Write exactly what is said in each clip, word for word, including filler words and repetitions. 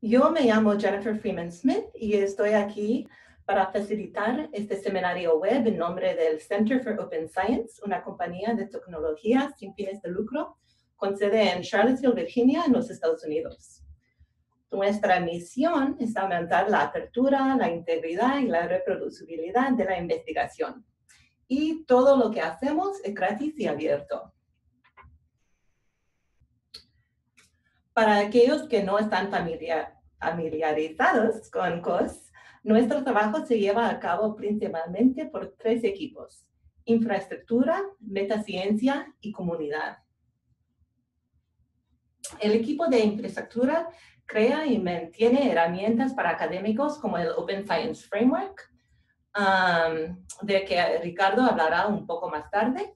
Yo me llamo Jennifer Freeman Smith y estoy aquí para facilitar este seminario web en nombre del Center for Open Science, una compañía de tecnología sin fines de lucro con sede en Charlottesville, Virginia, en los Estados Unidos. Nuestra misión es aumentar la apertura, la integridad y la reproducibilidad de la investigación. Y todo lo que hacemos es gratis y abierto. Para aquellos que no están familiar, familiarizados con GOSH, nuestro trabajo se lleva a cabo principalmente por tres equipos: infraestructura, metaciencia y comunidad. El equipo de infraestructura crea y mantiene herramientas para académicos como el Open Science Framework, um, de que Ricardo hablará un poco más tarde,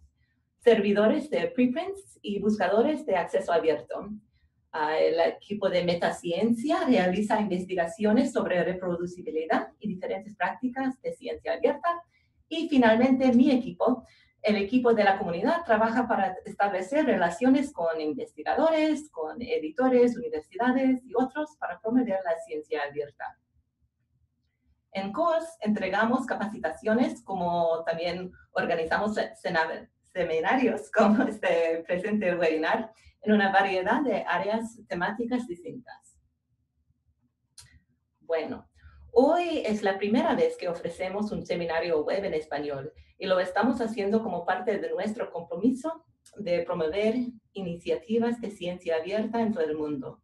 servidores de preprints y buscadores de acceso abierto. Uh, el equipo de metaciencia realiza investigaciones sobre reproducibilidad y diferentes prácticas de ciencia abierta. Y finalmente, mi equipo, el equipo de la comunidad, trabaja para establecer relaciones con investigadores, con editores, universidades y otros para promover la ciencia abierta. En GOSH entregamos capacitaciones, como también organizamos seminarios como este presente webinar, en una variedad de áreas temáticas distintas. Bueno, hoy es la primera vez que ofrecemos un seminario web en español y lo estamos haciendo como parte de nuestro compromiso de promover iniciativas de ciencia abierta en todo el mundo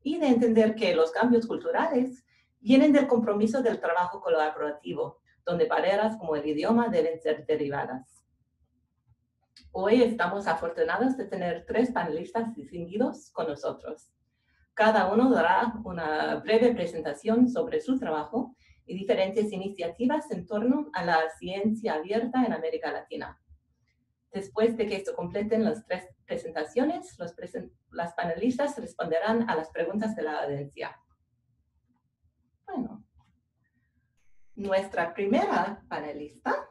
y de entender que los cambios culturales vienen del compromiso del trabajo colaborativo, donde barreras como el idioma deben ser derribadas. Hoy estamos afortunados de tener tres panelistas distinguidos con nosotros. Cada uno dará una breve presentación sobre su trabajo y diferentes iniciativas en torno a la ciencia abierta en América Latina. Después de que se completen las tres presentaciones, los presen- las panelistas responderán a las preguntas de la audiencia. Bueno, nuestra primera panelista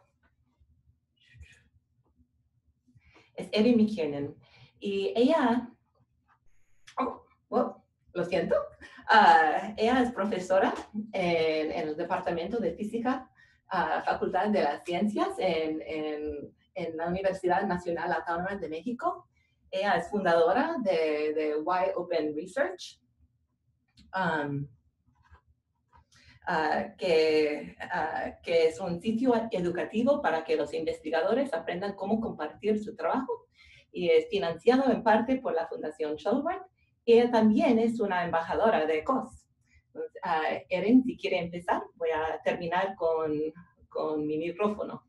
es Erin McKiernan, y ella, oh, well, lo siento, uh, ella es profesora en, en el Departamento de Física, uh, Facultad de las Ciencias, en, en, en la Universidad Nacional Autónoma de México. Ella es fundadora de, de Why Open Research, um, Uh, que, uh, que es un sitio educativo para que los investigadores aprendan cómo compartir su trabajo, y es financiado en parte por la Fundación Shuttleworth, y ella también es una embajadora de GOSH. Uh, Erin, si quiere empezar, voy a terminar con, con mi micrófono.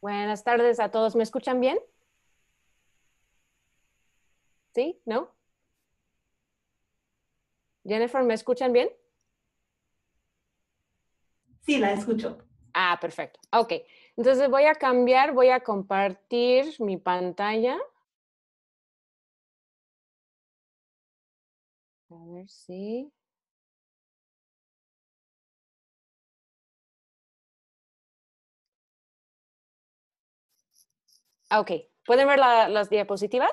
Buenas tardes a todos, ¿me escuchan bien? ¿Sí? ¿No? Jennifer, ¿me escuchan bien? Sí, la escucho. Ah, perfecto. Ok. Entonces voy a cambiar, voy a compartir mi pantalla. A ver si... Ok. ¿Pueden ver la, las diapositivas?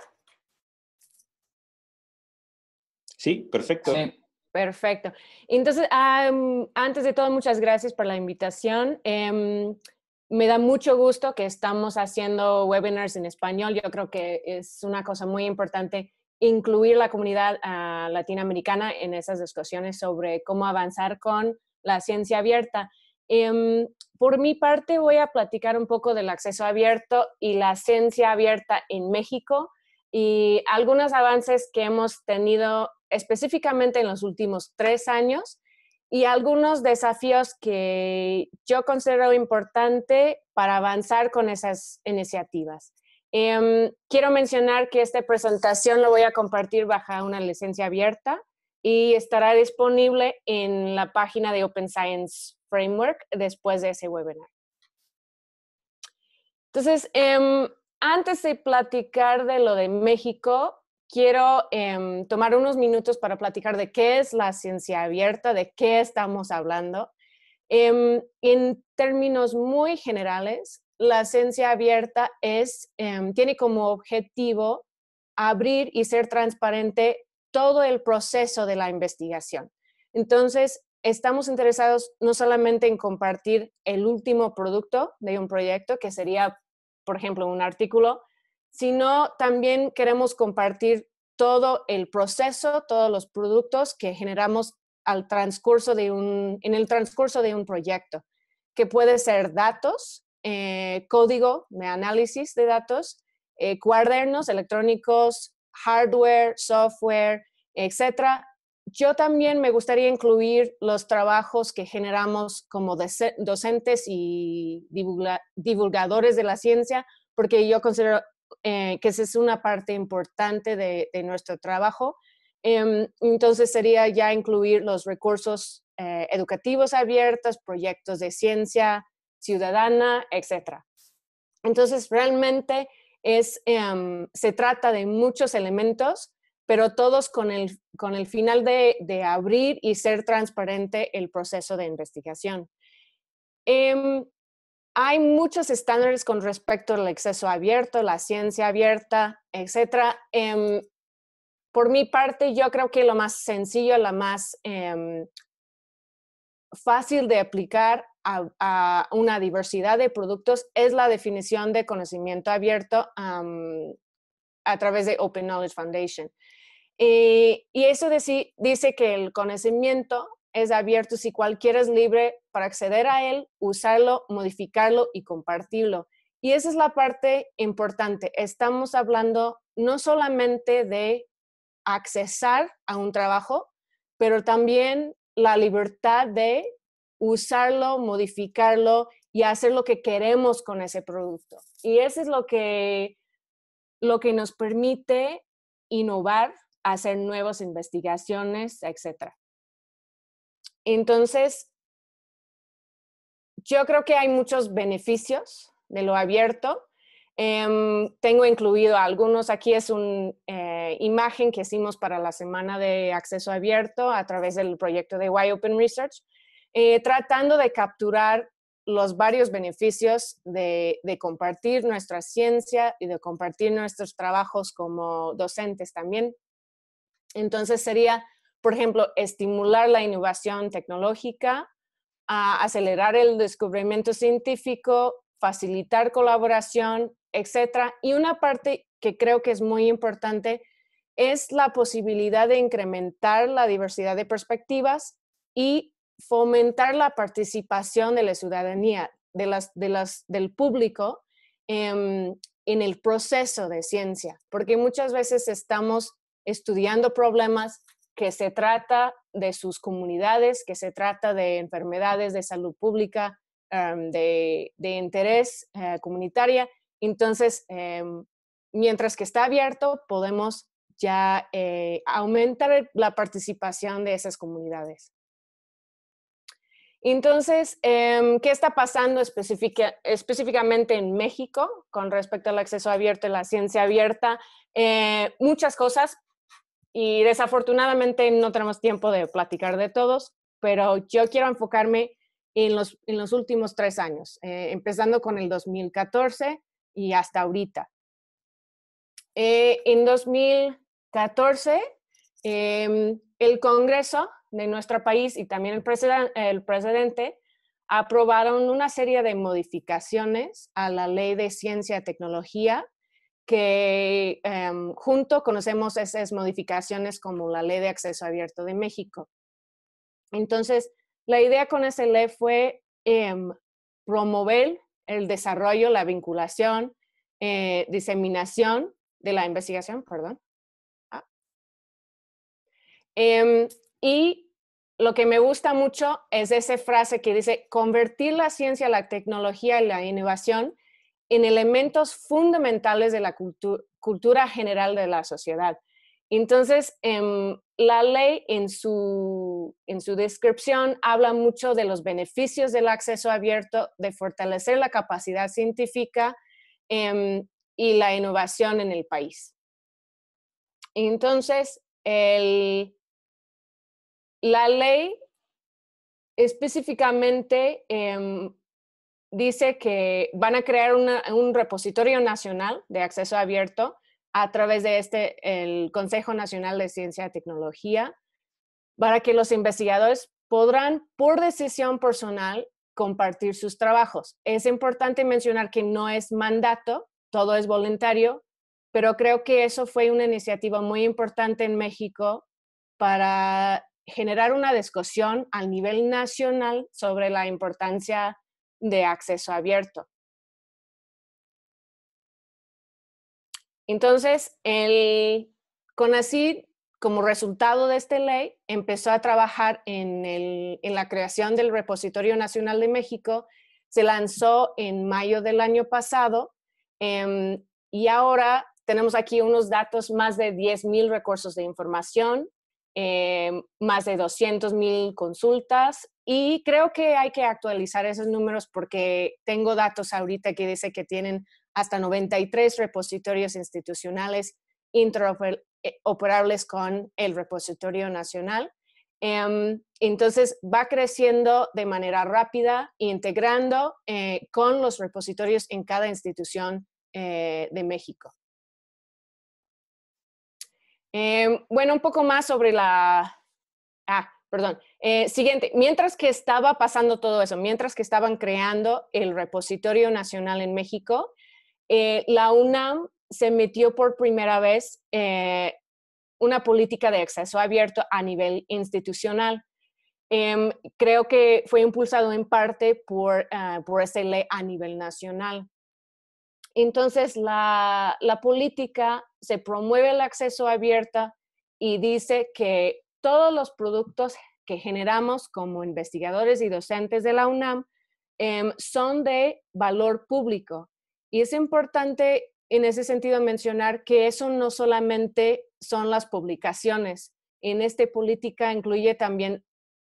Sí, perfecto. Sí. Perfecto. Entonces, um, antes de todo, muchas gracias por la invitación. Um, me da mucho gusto que estamos haciendo webinars en español. Yo creo que es una cosa muy importante incluir la comunidad uh, latinoamericana en esas discusiones sobre cómo avanzar con la ciencia abierta. Um, por mi parte, voy a platicar un poco del acceso abierto y la ciencia abierta en México y algunos avances que hemos tenido específicamente en los últimos tres años y algunos desafíos que yo considero importante para avanzar con esas iniciativas. Eh, quiero mencionar que esta presentación la voy a compartir bajo una licencia abierta y estará disponible en la página de Open Science Framework después de ese webinar. Entonces, eh, antes de platicar de lo de México, quiero eh, tomar unos minutos para platicar de qué es la ciencia abierta, de qué estamos hablando. Eh, en términos muy generales, la ciencia abierta es, eh, tiene como objetivo abrir y ser transparente todo el proceso de la investigación. Entonces, estamos interesados no solamente en compartir el último producto de un proyecto, que sería, por ejemplo, un artículo, sino también queremos compartir todo el proceso, todos los productos que generamos al transcurso de un, en el transcurso de un proyecto, que puede ser datos, eh, código de análisis de datos, eh, cuadernos electrónicos, hardware, software, etcétera. Yo también me gustaría incluir los trabajos que generamos como docentes y divulgadores de la ciencia, porque yo considero eh, que esa es una parte importante de, de nuestro trabajo. Eh, entonces sería ya incluir los recursos eh, educativos abiertos, proyectos de ciencia ciudadana, etcétera. Entonces realmente es, eh, se trata de muchos elementos, pero todos con el, con el final de, de abrir y ser transparente el proceso de investigación. Eh, hay muchos estándares con respecto al acceso abierto, la ciencia abierta, etcétera. Eh, por mi parte, yo creo que lo más sencillo, lo más eh, fácil de aplicar a, a una diversidad de productos es la definición de conocimiento abierto um, a través de Open Knowledge Foundation. Eh, y eso de, dice que el conocimiento es abierto si cualquiera es libre para acceder a él, usarlo, modificarlo y compartirlo. Y esa es la parte importante. Estamos hablando no solamente de accesar a un trabajo, pero también la libertad de usarlo, modificarlo y hacer lo que queremos con ese producto. Y eso es lo que, lo que nos permite innovar, hacer nuevas investigaciones, etcétera. Entonces, yo creo que hay muchos beneficios de lo abierto. Eh, tengo incluido algunos. Aquí es una eh, imagen que hicimos para la Semana de Acceso Abierto a través del proyecto de Why Open Research, eh, tratando de capturar los varios beneficios de, de compartir nuestra ciencia y de compartir nuestros trabajos como docentes también. Entonces sería, por ejemplo, estimular la innovación tecnológica, a acelerar el descubrimiento científico, facilitar colaboración, etcétera. Y una parte que creo que es muy importante es la posibilidad de incrementar la diversidad de perspectivas y fomentar la participación de la ciudadanía, de las, de las, del público eh, en el proceso de ciencia, porque muchas veces estamos estudiando problemas que se trata de sus comunidades, que se trata de enfermedades de salud pública, eh, de, de interés eh, comunitaria. Entonces, eh, mientras que está abierto, podemos ya eh, aumentar la participación de esas comunidades. Entonces, ¿qué está pasando específica, específicamente en México con respecto al acceso abierto y la ciencia abierta? Eh, muchas cosas, y desafortunadamente no tenemos tiempo de platicar de todos, pero yo quiero enfocarme en los, en los últimos tres años, eh, empezando con el dos mil catorce y hasta ahorita. Eh, en dos mil catorce, eh, el Congreso de nuestro país y también el, preceden- el presidente aprobaron una serie de modificaciones a la Ley de Ciencia y Tecnología que um, junto conocemos esas modificaciones como la Ley de Acceso Abierto de México. Entonces, la idea con esa ley fue um, promover el desarrollo, la vinculación, eh, diseminación de la investigación, perdón. Ah. Um, Y lo que me gusta mucho es esa frase que dice, convertir la ciencia, la tecnología y la innovación en elementos fundamentales de la cultu- cultura general de la sociedad. Entonces, eh, la ley en su, en su descripción habla mucho de los beneficios del acceso abierto, de fortalecer la capacidad científica eh, y la innovación en el país. Entonces, el... La ley específicamente eh, dice que van a crear una, un repositorio nacional de acceso abierto a través de este, el Consejo Nacional de Ciencia y Tecnología, para que los investigadores podrán, por decisión personal, compartir sus trabajos. Es importante mencionar que no es mandato, todo es voluntario, pero creo que eso fue una iniciativa muy importante en México para generar una discusión a nivel nacional sobre la importancia de acceso abierto. Entonces, el CONACYT, como resultado de esta ley, empezó a trabajar en, el, en la creación del Repositorio Nacional de México. Se lanzó en mayo del año pasado eh, y ahora tenemos aquí unos datos, más de diez mil recursos de información, Eh, más de doscientas mil consultas, y creo que hay que actualizar esos números porque tengo datos ahorita que dice que tienen hasta noventa y tres repositorios institucionales interoperables con el repositorio nacional. Eh, entonces va creciendo de manera rápida, integrando eh, con los repositorios en cada institución eh, de México. Eh, bueno, un poco más sobre la... Ah, perdón. Eh, siguiente. Mientras que estaba pasando todo eso, mientras que estaban creando el Repositorio Nacional en México, eh, la UNAM se metió por primera vez eh, una política de acceso abierto a nivel institucional. Eh, creo que fue impulsado en parte por, uh, por esta ley a nivel nacional. Entonces, la, la política se promueve el acceso abierto y dice que todos los productos que generamos como investigadores y docentes de la UNAM eh, son de valor público. Y es importante en ese sentido mencionar que eso no solamente son las publicaciones. En esta política incluye también,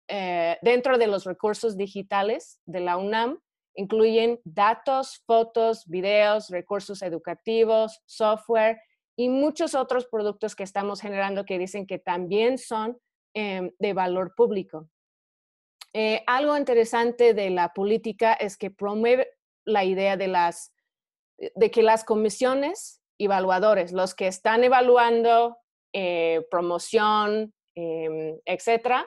eh, dentro de los recursos digitales de la UNAM, incluyen datos, fotos, videos, recursos educativos, software y muchos otros productos que estamos generando que dicen que también son eh, de valor público. Eh, algo interesante de la política es que promueve la idea de, las, de que las comisiones evaluadores, los que están evaluando eh, promoción, eh, etcétera,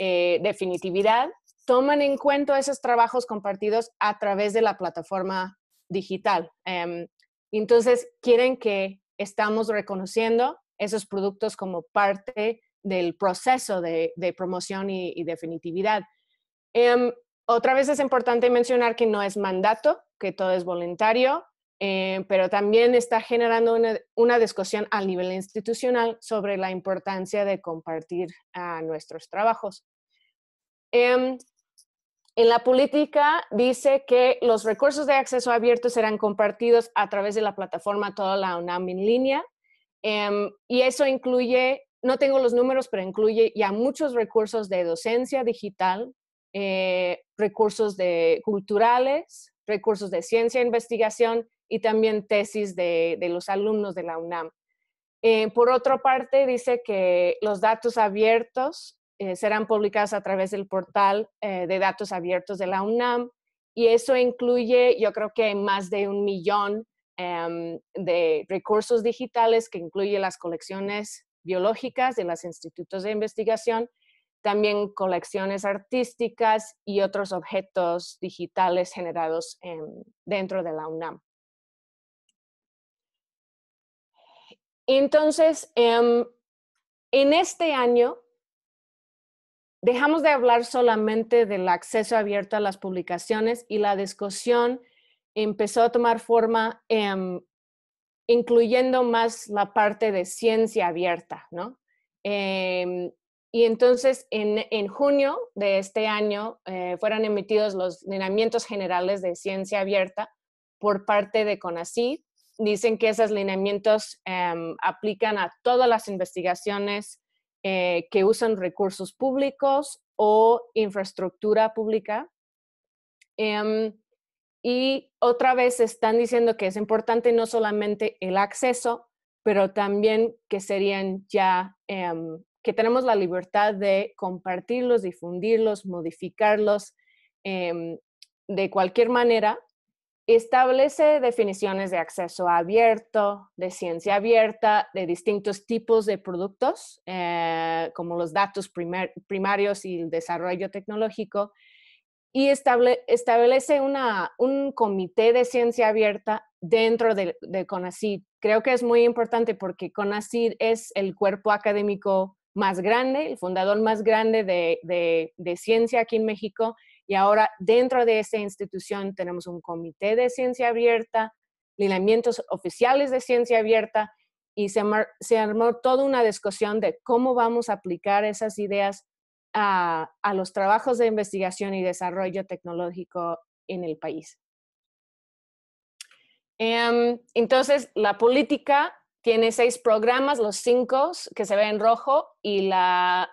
eh, definitividad, toman en cuenta esos trabajos compartidos a través de la plataforma digital. Entonces, quieren que estamos reconociendo esos productos como parte del proceso de, de promoción y, y definitividad. Otra vez es importante mencionar que no es mandato, que todo es voluntario, pero también está generando una, una discusión a nivel institucional sobre la importancia de compartir uh, nuestros trabajos. En la política dice que los recursos de acceso abierto serán compartidos a través de la plataforma Toda la UNAM en línea, um, y eso incluye, no tengo los números, pero incluye ya muchos recursos de docencia digital, eh, recursos de culturales, recursos de ciencia e investigación y también tesis de, de los alumnos de la UNAM. Eh, por otra parte, dice que los datos abiertos Eh, serán publicadas a través del portal eh, de datos abiertos de la UNAM, y eso incluye, yo creo que más de un millón um, de recursos digitales que incluye las colecciones biológicas de los institutos de investigación, también colecciones artísticas y otros objetos digitales generados um, dentro de la UNAM. Entonces, um, en este año, dejamos de hablar solamente del acceso abierto a las publicaciones y la discusión empezó a tomar forma eh, incluyendo más la parte de ciencia abierta, ¿no? Eh, y entonces en, en junio de este año eh, fueron emitidos los lineamientos generales de ciencia abierta por parte de CONACYT. Dicen que esos lineamientos eh, aplican a todas las investigaciones Eh, que usan recursos públicos o infraestructura pública. Eh, y otra vez están diciendo que es importante no solamente el acceso, pero también que serían ya, eh, que tenemos la libertad de compartirlos, difundirlos, modificarlos eh, de cualquier manera, Establece definiciones de acceso abierto, de ciencia abierta, de distintos tipos de productos, eh, como los datos primer, primarios y el desarrollo tecnológico, y estable, establece una, un comité de ciencia abierta dentro de, de CONACYT. Creo que es muy importante porque CONACYT es el cuerpo académico más grande, el fundador más grande de, de, de ciencia aquí en México, y ahora dentro de esta institución tenemos un comité de ciencia abierta, lineamientos oficiales de ciencia abierta, y se, se armó toda una discusión de cómo vamos a aplicar esas ideas a, a los trabajos de investigación y desarrollo tecnológico en el país. Um, entonces, la política tiene seis programas, los cinco que se ven en rojo, y la...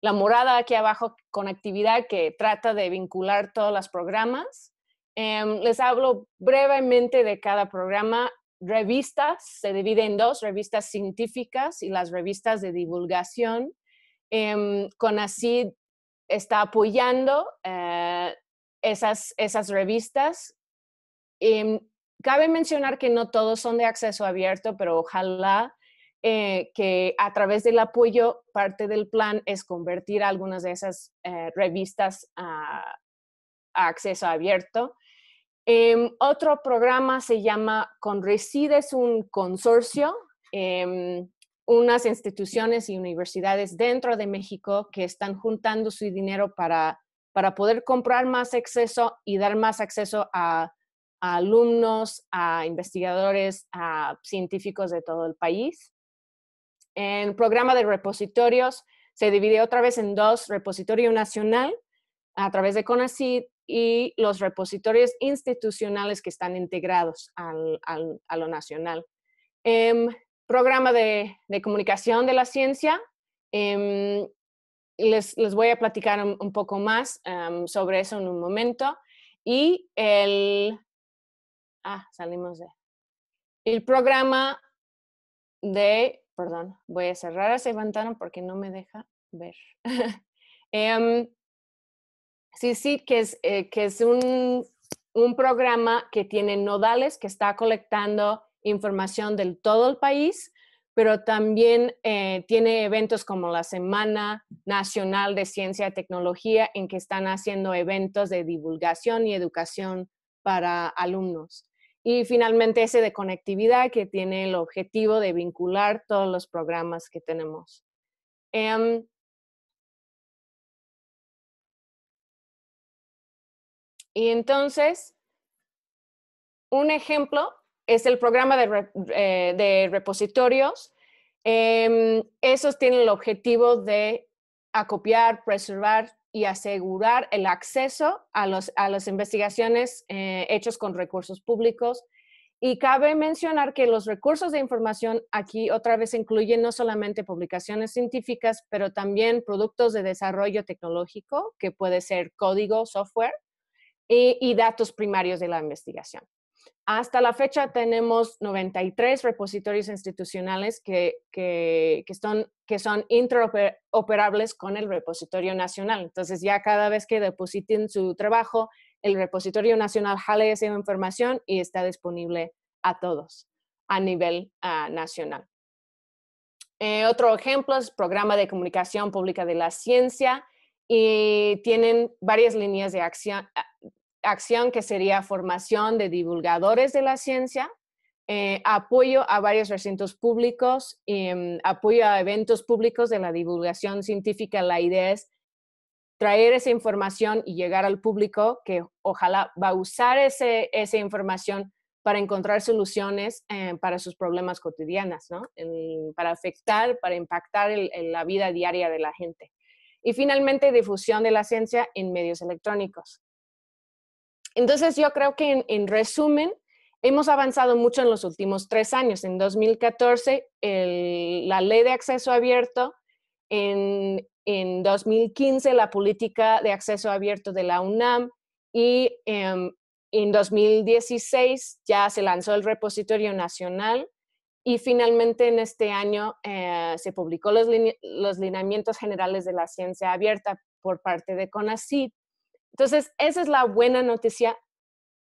La morada aquí abajo, conectividad, que trata de vincular todos los programas. Eh, les hablo brevemente de cada programa. Revistas, se divide en dos, revistas científicas y las revistas de divulgación. Eh, CONACYT está apoyando eh, esas, esas revistas. Eh, cabe mencionar que no todos son de acceso abierto, pero ojalá Eh, que a través del apoyo, parte del plan es convertir algunas de esas eh, revistas a, a acceso abierto. Eh, otro programa se llama CONRECYT, es un consorcio, eh, unas instituciones y universidades dentro de México que están juntando su dinero para, para poder comprar más acceso y dar más acceso a, a alumnos, a investigadores, a científicos de todo el país. El programa de repositorios se divide otra vez en dos, Repositorio Nacional a través de CONACYT y los repositorios institucionales que están integrados al, al, a lo nacional. Em, programa de, de comunicación de la ciencia. Em, les, les voy a platicar un, un poco más um, sobre eso en un momento. Y el... Ah, salimos de... El programa de... Perdón, voy a cerrar ese ventana porque no me deja ver. um, sí, sí, que es, eh, que es un, un programa que tiene nodales, que está colectando información del todo el país, pero también eh, tiene eventos como la Semana Nacional de Ciencia y Tecnología, en que están haciendo eventos de divulgación y educación para alumnos. Y finalmente ese de conectividad, que tiene el objetivo de vincular todos los programas que tenemos. Um, y entonces, un ejemplo es el programa de, eh, de repositorios. Um, esos tienen el objetivo de acopiar, preservar y asegurar el acceso a, los, a las investigaciones eh, hechas con recursos públicos. Y cabe mencionar que los recursos de información aquí otra vez incluyen no solamente publicaciones científicas, pero también productos de desarrollo tecnológico, que puede ser código, software, y, y datos primarios de la investigación. Hasta la fecha tenemos noventa y tres repositorios institucionales que, que, que, son, que son interoperables con el repositorio nacional. Entonces ya cada vez que depositen su trabajo, el repositorio nacional jale esa información y está disponible a todos a nivel uh, nacional. Eh, otro ejemplo es el Programa de Comunicación Pública de la Ciencia, y tienen varias líneas de acción, acción que sería formación de divulgadores de la ciencia, eh, apoyo a varios recintos públicos, eh, apoyo a eventos públicos de la divulgación científica. La idea es traer esa información y llegar al público que ojalá va a usar ese, esa información para encontrar soluciones eh, para sus problemas cotidianos, ¿no? En, para afectar, para impactar el, en la vida diaria de la gente. Y finalmente, difusión de la ciencia en medios electrónicos. Entonces, yo creo que en, en resumen, hemos avanzado mucho en los últimos tres años. En dos mil catorce, el, la ley de acceso abierto, en, en dos mil quince, la política de acceso abierto de la UNAM, y em, en dos mil dieciséis ya se lanzó el repositorio nacional, y finalmente en este año eh, se publicó los, los lineamientos generales de la ciencia abierta por parte de CONACYT. Entonces, esa es la buena noticia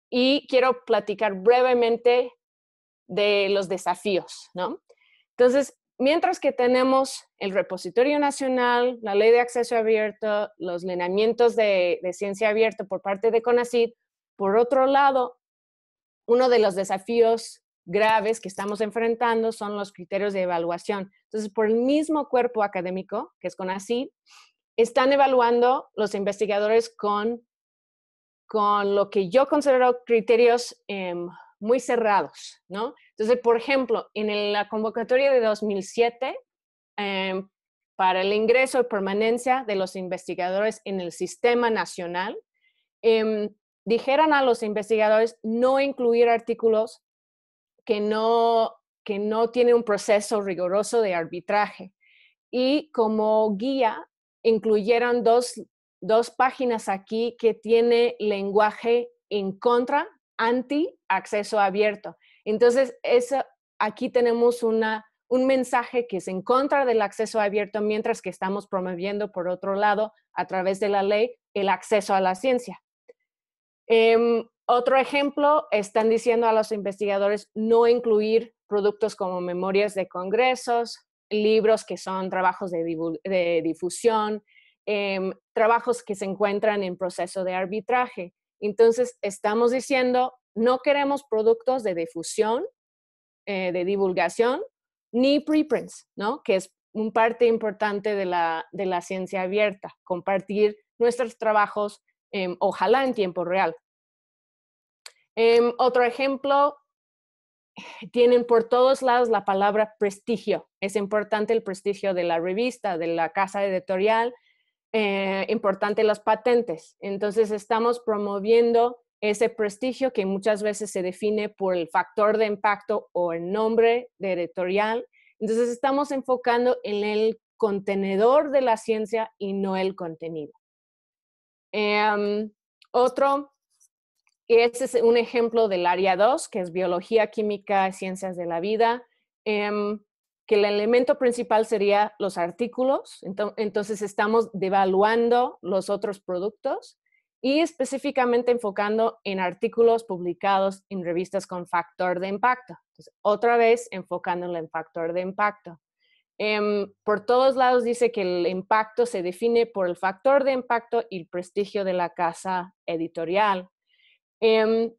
y quiero platicar brevemente de los desafíos, ¿no? Entonces, mientras que tenemos el Repositorio Nacional, la Ley de Acceso Abierto, los lineamientos de, de ciencia abierta por parte de CONACYT, por otro lado, uno de los desafíos graves que estamos enfrentando son los criterios de evaluación. Entonces, por el mismo cuerpo académico, que es CONACYT, están evaluando los investigadores con, con lo que yo considero criterios eh, muy cerrados, ¿no? Entonces, por ejemplo, en la convocatoria de dos mil siete, eh, para el ingreso y permanencia de los investigadores en el sistema nacional, eh, dijeron a los investigadores no incluir artículos que no, que no tienen un proceso riguroso de arbitraje. Y como guía, incluyeron dos, dos páginas aquí que tiene lenguaje en contra, anti acceso abierto. Entonces, eso, aquí tenemos una, un mensaje que es en contra del acceso abierto, mientras que estamos promoviendo, por otro lado, a través de la ley, el acceso a la ciencia. Eh, otro ejemplo, están diciendo a los investigadores no incluir productos como memorias de congresos, libros que son trabajos de, de difusión, eh, trabajos que se encuentran en proceso de arbitraje. Entonces, estamos diciendo, no queremos productos de difusión, eh, de divulgación, ni preprints, ¿no? Que es un parte importante de la, de la ciencia abierta, compartir nuestros trabajos, eh, ojalá en tiempo real. Eh, otro ejemplo, tienen por todos lados la palabra prestigio. Es importante el prestigio de la revista, de la casa editorial, eh, importante las patentes. Entonces, estamos promoviendo ese prestigio que muchas veces se define por el factor de impacto o el nombre de editorial. Entonces, estamos enfocando en el contenedor de la ciencia y no el contenido. Um, otro, este es un ejemplo del área dos, que es biología, química, ciencias de la vida, um, que el elemento principal sería los artículos. Entonces, estamos devaluando los otros productos y específicamente enfocando en artículos publicados en revistas con factor de impacto. Entonces, otra vez, enfocándolo en factor de impacto. Eh, por todos lados dice que el impacto se define por el factor de impacto y el prestigio de la casa editorial. Eh,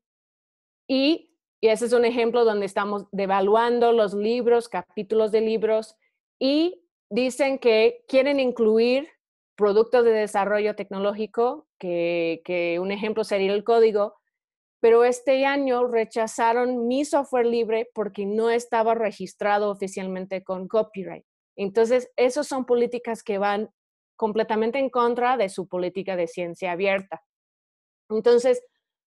y, y ese es un ejemplo donde estamos devaluando los libros, capítulos de libros, y dicen que quieren incluir productos de desarrollo tecnológico, que, que un ejemplo sería el código, pero este año rechazaron mi software libre porque no estaba registrado oficialmente con copyright. Entonces, esas son políticas que van completamente en contra de su política de ciencia abierta. Entonces,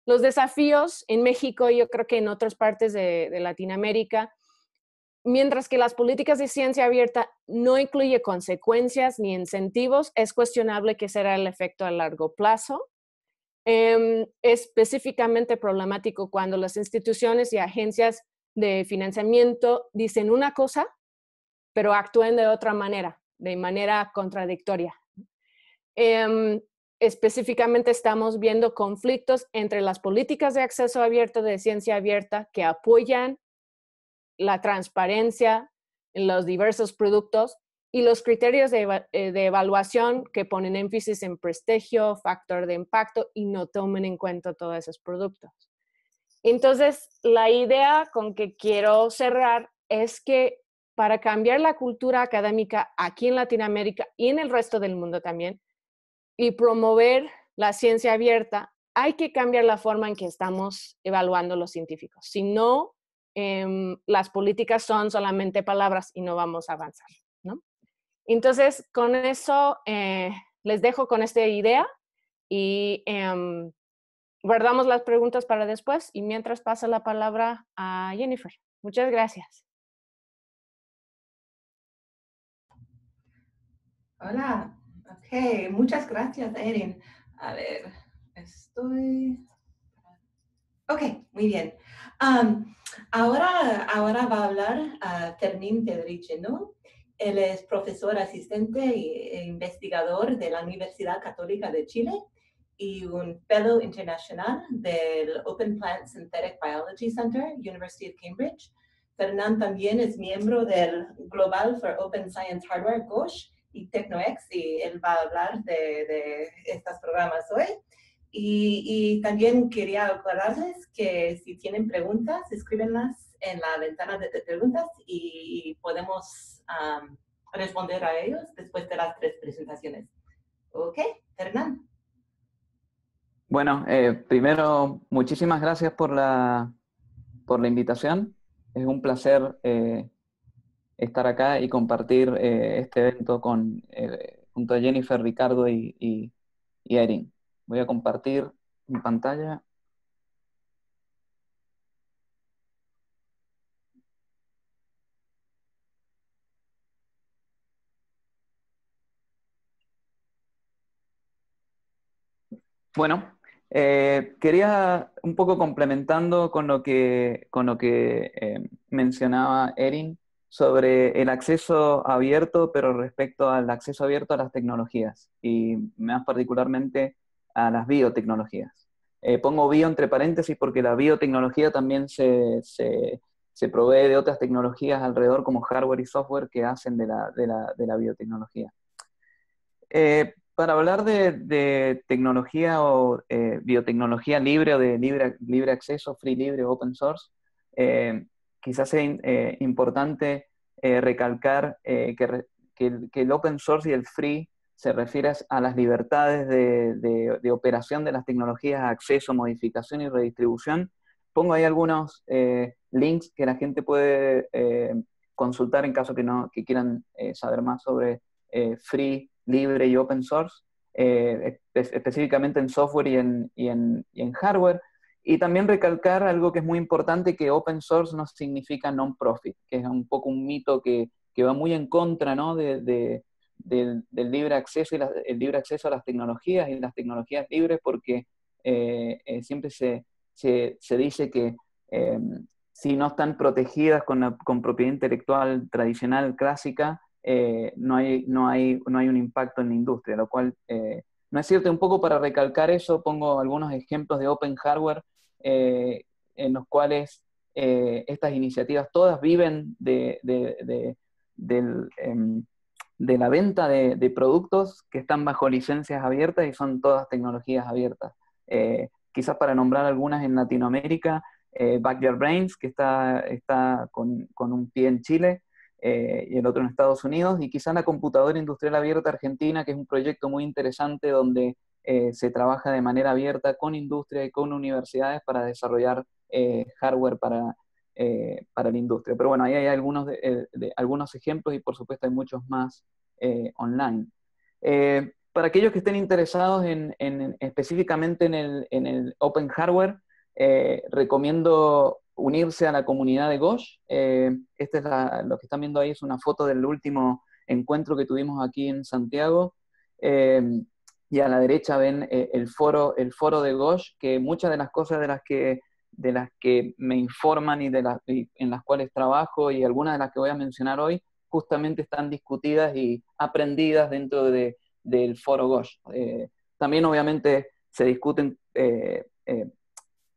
los desafíos en México, y yo creo que en otras partes de, de Latinoamérica, mientras que las políticas de ciencia abierta no incluyen consecuencias ni incentivos, es cuestionable qué será el efecto a largo plazo. Eh, es específicamente problemático cuando las instituciones y agencias de financiamiento dicen una cosa, pero actúen de otra manera, de manera contradictoria. Eh, específicamente estamos viendo conflictos entre las políticas de acceso abierto de ciencia abierta que apoyan la transparencia en los diversos productos y los criterios de, de evaluación que ponen énfasis en prestigio, factor de impacto y no tomen en cuenta todos esos productos. Entonces, la idea con que quiero cerrar es que para cambiar la cultura académica aquí en Latinoamérica y en el resto del mundo también y promover la ciencia abierta, hay que cambiar la forma en que estamos evaluando los científicos. Si no, Eh, las políticas son solamente palabras y no vamos a avanzar, ¿no? Entonces, con eso eh, les dejo con esta idea y eh, guardamos las preguntas para después y mientras paso la palabra a Jennifer. Muchas gracias. Hola, ok, muchas gracias, Erin. A ver, estoy... Ok, muy bien. Um, ahora, ahora va a hablar uh, Fernán Federici, ¿no? Él es profesor asistente e investigador de la Universidad Católica de Chile y un fellow internacional del Open Plant Synthetic Biology Center, University of Cambridge. Fernán también es miembro del Global for Open Science Hardware, GOSH, y TecnoX, y él va a hablar de, de estos programas hoy. Y, y también quería aclararles que si tienen preguntas, escríbenlas en la ventana de, de preguntas y podemos um, responder a ellos después de las tres presentaciones. Ok, Fernán. Bueno, eh, primero, muchísimas gracias por la, por la invitación. Es un placer eh, estar acá y compartir eh, este evento con, eh, junto a Jennifer, Ricardo y, y, y Erin. Voy a compartir mi pantalla. Bueno, eh, quería un poco complementando con lo que, con lo que eh, mencionaba Erin sobre el acceso abierto, pero respecto al acceso abierto a las tecnologías y más particularmente a las biotecnologías. Eh, pongo bio entre paréntesis porque la biotecnología también se, se, se provee de otras tecnologías alrededor como hardware y software que hacen de la, de la, de la biotecnología. Eh, para hablar de, de tecnología o eh, biotecnología libre o de libre, libre acceso, free libre o open source, eh, quizás sea in, eh, importante eh, recalcar eh, que, que, el, que el open source y el free se refiere a las libertades de, de, de operación de las tecnologías, acceso, modificación y redistribución. Pongo ahí algunos eh, links que la gente puede eh, consultar en caso que, no, que quieran eh, saber más sobre eh, free, libre y open source, eh, espe- específicamente en software y en, y, en, y en hardware. Y también recalcar algo que es muy importante, que open source no significa non-profit, que es un poco un mito que, que va muy en contra, ¿no?, de... de Del, del libre acceso y la, el libre acceso a las tecnologías y las tecnologías libres, porque eh, eh, siempre se, se, se dice que eh, si no están protegidas con, la, con propiedad intelectual tradicional clásica, eh, no, hay, no, hay, no hay un impacto en la industria, lo cual eh, no es cierto. Un poco para recalcar eso, pongo algunos ejemplos de open hardware eh, en los cuales eh, estas iniciativas todas viven de, de, de, del... Eh, de la venta de, de productos que están bajo licencias abiertas y son todas tecnologías abiertas. Eh, quizás para nombrar algunas en Latinoamérica, eh, Backyard Brains, que está, está con, con un pie en Chile eh, y el otro en Estados Unidos, y quizás la Computadora Industrial Abierta Argentina, que es un proyecto muy interesante donde eh, se trabaja de manera abierta con industria y con universidades para desarrollar eh, hardware para... Eh, para la industria. Pero bueno, ahí hay algunos, de, de, de, algunos ejemplos y por supuesto hay muchos más eh, online. Eh, para aquellos que estén interesados en, en, específicamente en el, en el Open Hardware, eh, recomiendo unirse a la comunidad de GOSH. Eh, este es la, lo que están viendo ahí es una foto del último encuentro que tuvimos aquí en Santiago. Eh, y a la derecha ven eh, el, foro, el foro de GOSH, que muchas de las cosas de las que de las que me informan y, de las, y en las cuales trabajo, y algunas de las que voy a mencionar hoy, justamente están discutidas y aprendidas dentro de, del foro GOSH. Eh, también obviamente se discuten eh, eh,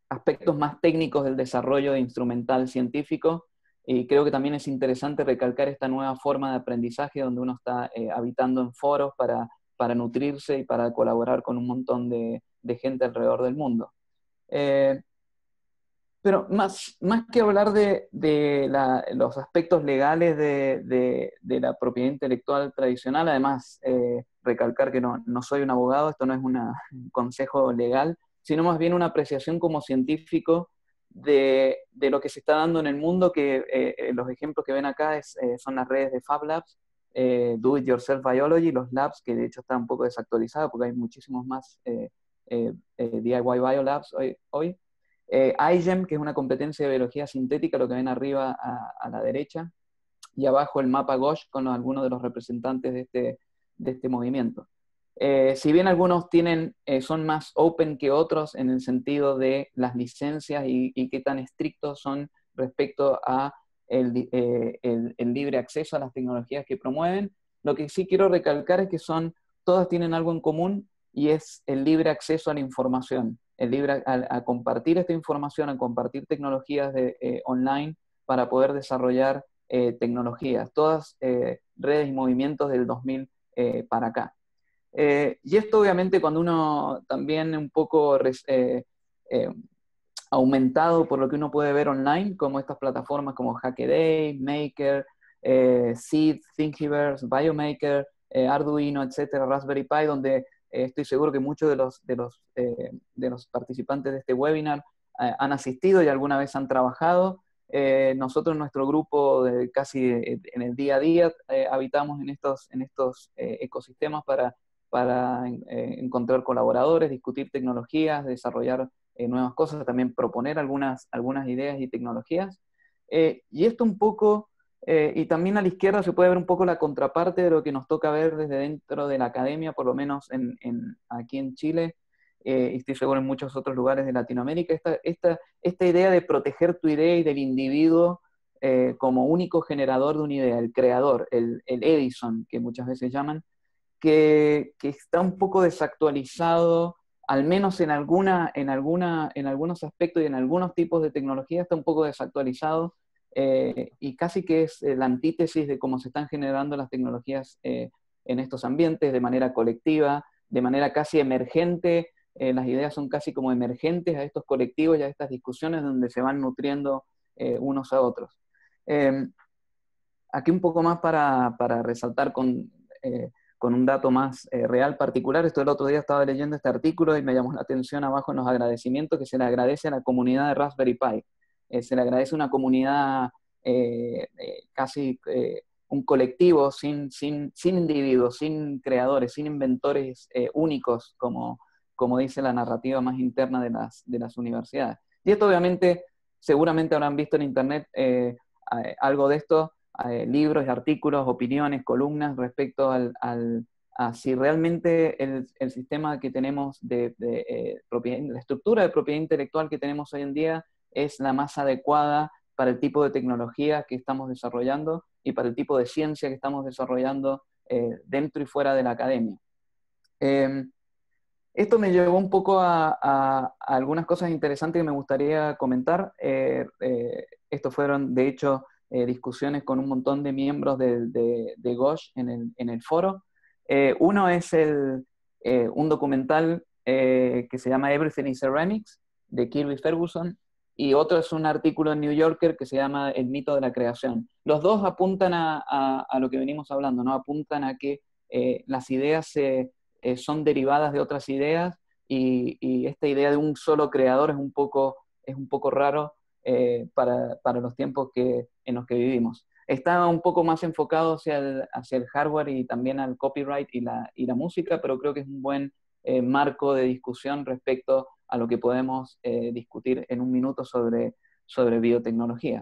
aspectos más técnicos del desarrollo de instrumental científico, y creo que también es interesante recalcar esta nueva forma de aprendizaje donde uno está eh, habitando en foros para, para nutrirse y para colaborar con un montón de, de gente alrededor del mundo. Eh, Pero más, más que hablar de, de la, los aspectos legales de, de, de la propiedad intelectual tradicional, además eh, recalcar que no, no soy un abogado, esto no es una, un consejo legal, sino más bien una apreciación como científico de, de lo que se está dando en el mundo, que eh, los ejemplos que ven acá es, eh, son las redes de FabLabs, eh, Do It Yourself Biology, los labs, que de hecho está un poco desactualizado porque hay muchísimos más eh, eh, eh, D I Y Biolabs hoy, hoy. Eh, iGEM, que es una competencia de biología sintética, lo que ven arriba a, a la derecha, y abajo el mapa GOSH con los, algunos de los representantes de este, de este movimiento. Eh, si bien algunos tienen, eh, son más open que otros en el sentido de las licencias y, y qué tan estrictos son respecto a el, eh, el, el libre acceso a las tecnologías que promueven, lo que sí quiero recalcar es que son, todas tienen algo en común, y es el libre acceso a la información, el libre a, a compartir esta información, a compartir tecnologías de, eh, online para poder desarrollar eh, tecnologías, todas eh, redes y movimientos del dos mil eh, para acá. Eh, y esto obviamente cuando uno también un poco eh, eh, aumentado por lo que uno puede ver online, como estas plataformas como Hackaday, Maker, eh, Seed, Thingiverse, Biomaker, eh, Arduino, etcétera, Raspberry Pi, donde eh, estoy seguro que muchos de los, de los, eh, de los participantes de este webinar eh, han asistido y alguna vez han trabajado. Eh, nosotros en nuestro grupo, de casi en el día a día, eh, habitamos en estos, en estos eh, ecosistemas para, para eh, encontrar colaboradores, discutir tecnologías, desarrollar eh, nuevas cosas, también proponer algunas, algunas ideas y tecnologías. Eh, y esto un poco, eh, y también a la izquierda se puede ver un poco la contraparte de lo que nos toca ver desde dentro de la academia, por lo menos en, en, aquí en Chile, Eh, y estoy seguro en muchos otros lugares de Latinoamérica, esta, esta, esta idea de proteger tu idea y del individuo eh, como único generador de una idea, el creador, el, el Edison, que muchas veces llaman, que, que está un poco desactualizado, al menos en, alguna, en, alguna, en algunos aspectos y en algunos tipos de tecnología está un poco desactualizado, eh, y casi que es la antítesis de cómo se están generando las tecnologías eh, en estos ambientes, de manera colectiva, de manera casi emergente. Eh, las ideas son casi como emergentes a estos colectivos y a estas discusiones donde se van nutriendo eh, unos a otros. Eh, aquí un poco más para, para resaltar con, eh, con un dato más eh, real particular. Esto el otro día estaba leyendo este artículo y me llamó la atención abajo en los agradecimientos que se le agradece a la comunidad de Raspberry Pi. Eh, se le agradece una comunidad eh, eh, casi eh, un colectivo sin, sin, sin individuos, sin creadores, sin inventores eh, únicos como... como dice la narrativa más interna de las, de las universidades. Y esto obviamente, seguramente habrán visto en internet eh, algo de esto, eh, libros, artículos, opiniones, columnas, respecto al, al, a si realmente el, el sistema que tenemos, de, de eh, propiedad, la estructura de propiedad intelectual que tenemos hoy en día es la más adecuada para el tipo de tecnología que estamos desarrollando y para el tipo de ciencia que estamos desarrollando eh, dentro y fuera de la academia. Eh, Esto me llevó un poco a, a, a algunas cosas interesantes que me gustaría comentar. Eh, eh, Estos fueron, de hecho, eh, discusiones con un montón de miembros de, de, de GOSH en el, en el foro. Eh, uno es el, eh, un documental eh, que se llama Everything is Ceramics, de Kirby Ferguson, y otro es un artículo en New Yorker que se llama El mito de la creación. Los dos apuntan a, a, a lo que venimos hablando, ¿no? Apuntan a que eh, las ideas se... Eh, Eh, son derivadas de otras ideas, y, y esta idea de un solo creador es un poco, es un poco raro eh, para, para los tiempos que, en los que vivimos. Está un poco más enfocado hacia el, hacia el hardware y también al copyright y la, y la música, pero creo que es un buen eh, marco de discusión respecto a lo que podemos eh, discutir en un minuto sobre, sobre biotecnología.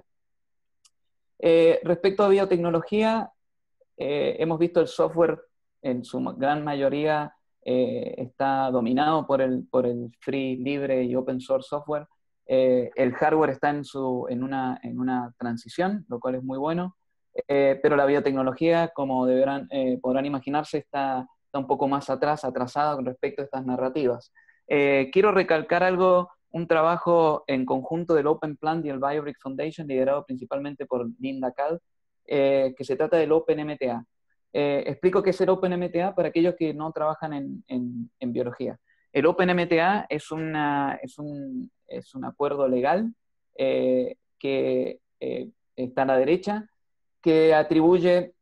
Eh, respecto a biotecnología, eh, hemos visto el software en su gran mayoría eh, está dominado por el, por el free, libre y open source software. Eh, el hardware está en, su, en, una, en una transición, lo cual es muy bueno, eh, pero la biotecnología, como deberán, eh, podrán imaginarse, está, está un poco más atrás, atrasada con respecto a estas narrativas. Eh, quiero recalcar algo, un trabajo en conjunto del Open Plant y el BioBrick Foundation, liderado principalmente por Linda Cal, eh, que se trata del OpenMTA. Eh, explico qué es el OpenMTA para aquellos que no trabajan en, en, en biología. El OpenMTA es, una, es, un, es un acuerdo legal eh, que eh, está a la derecha, que atribuye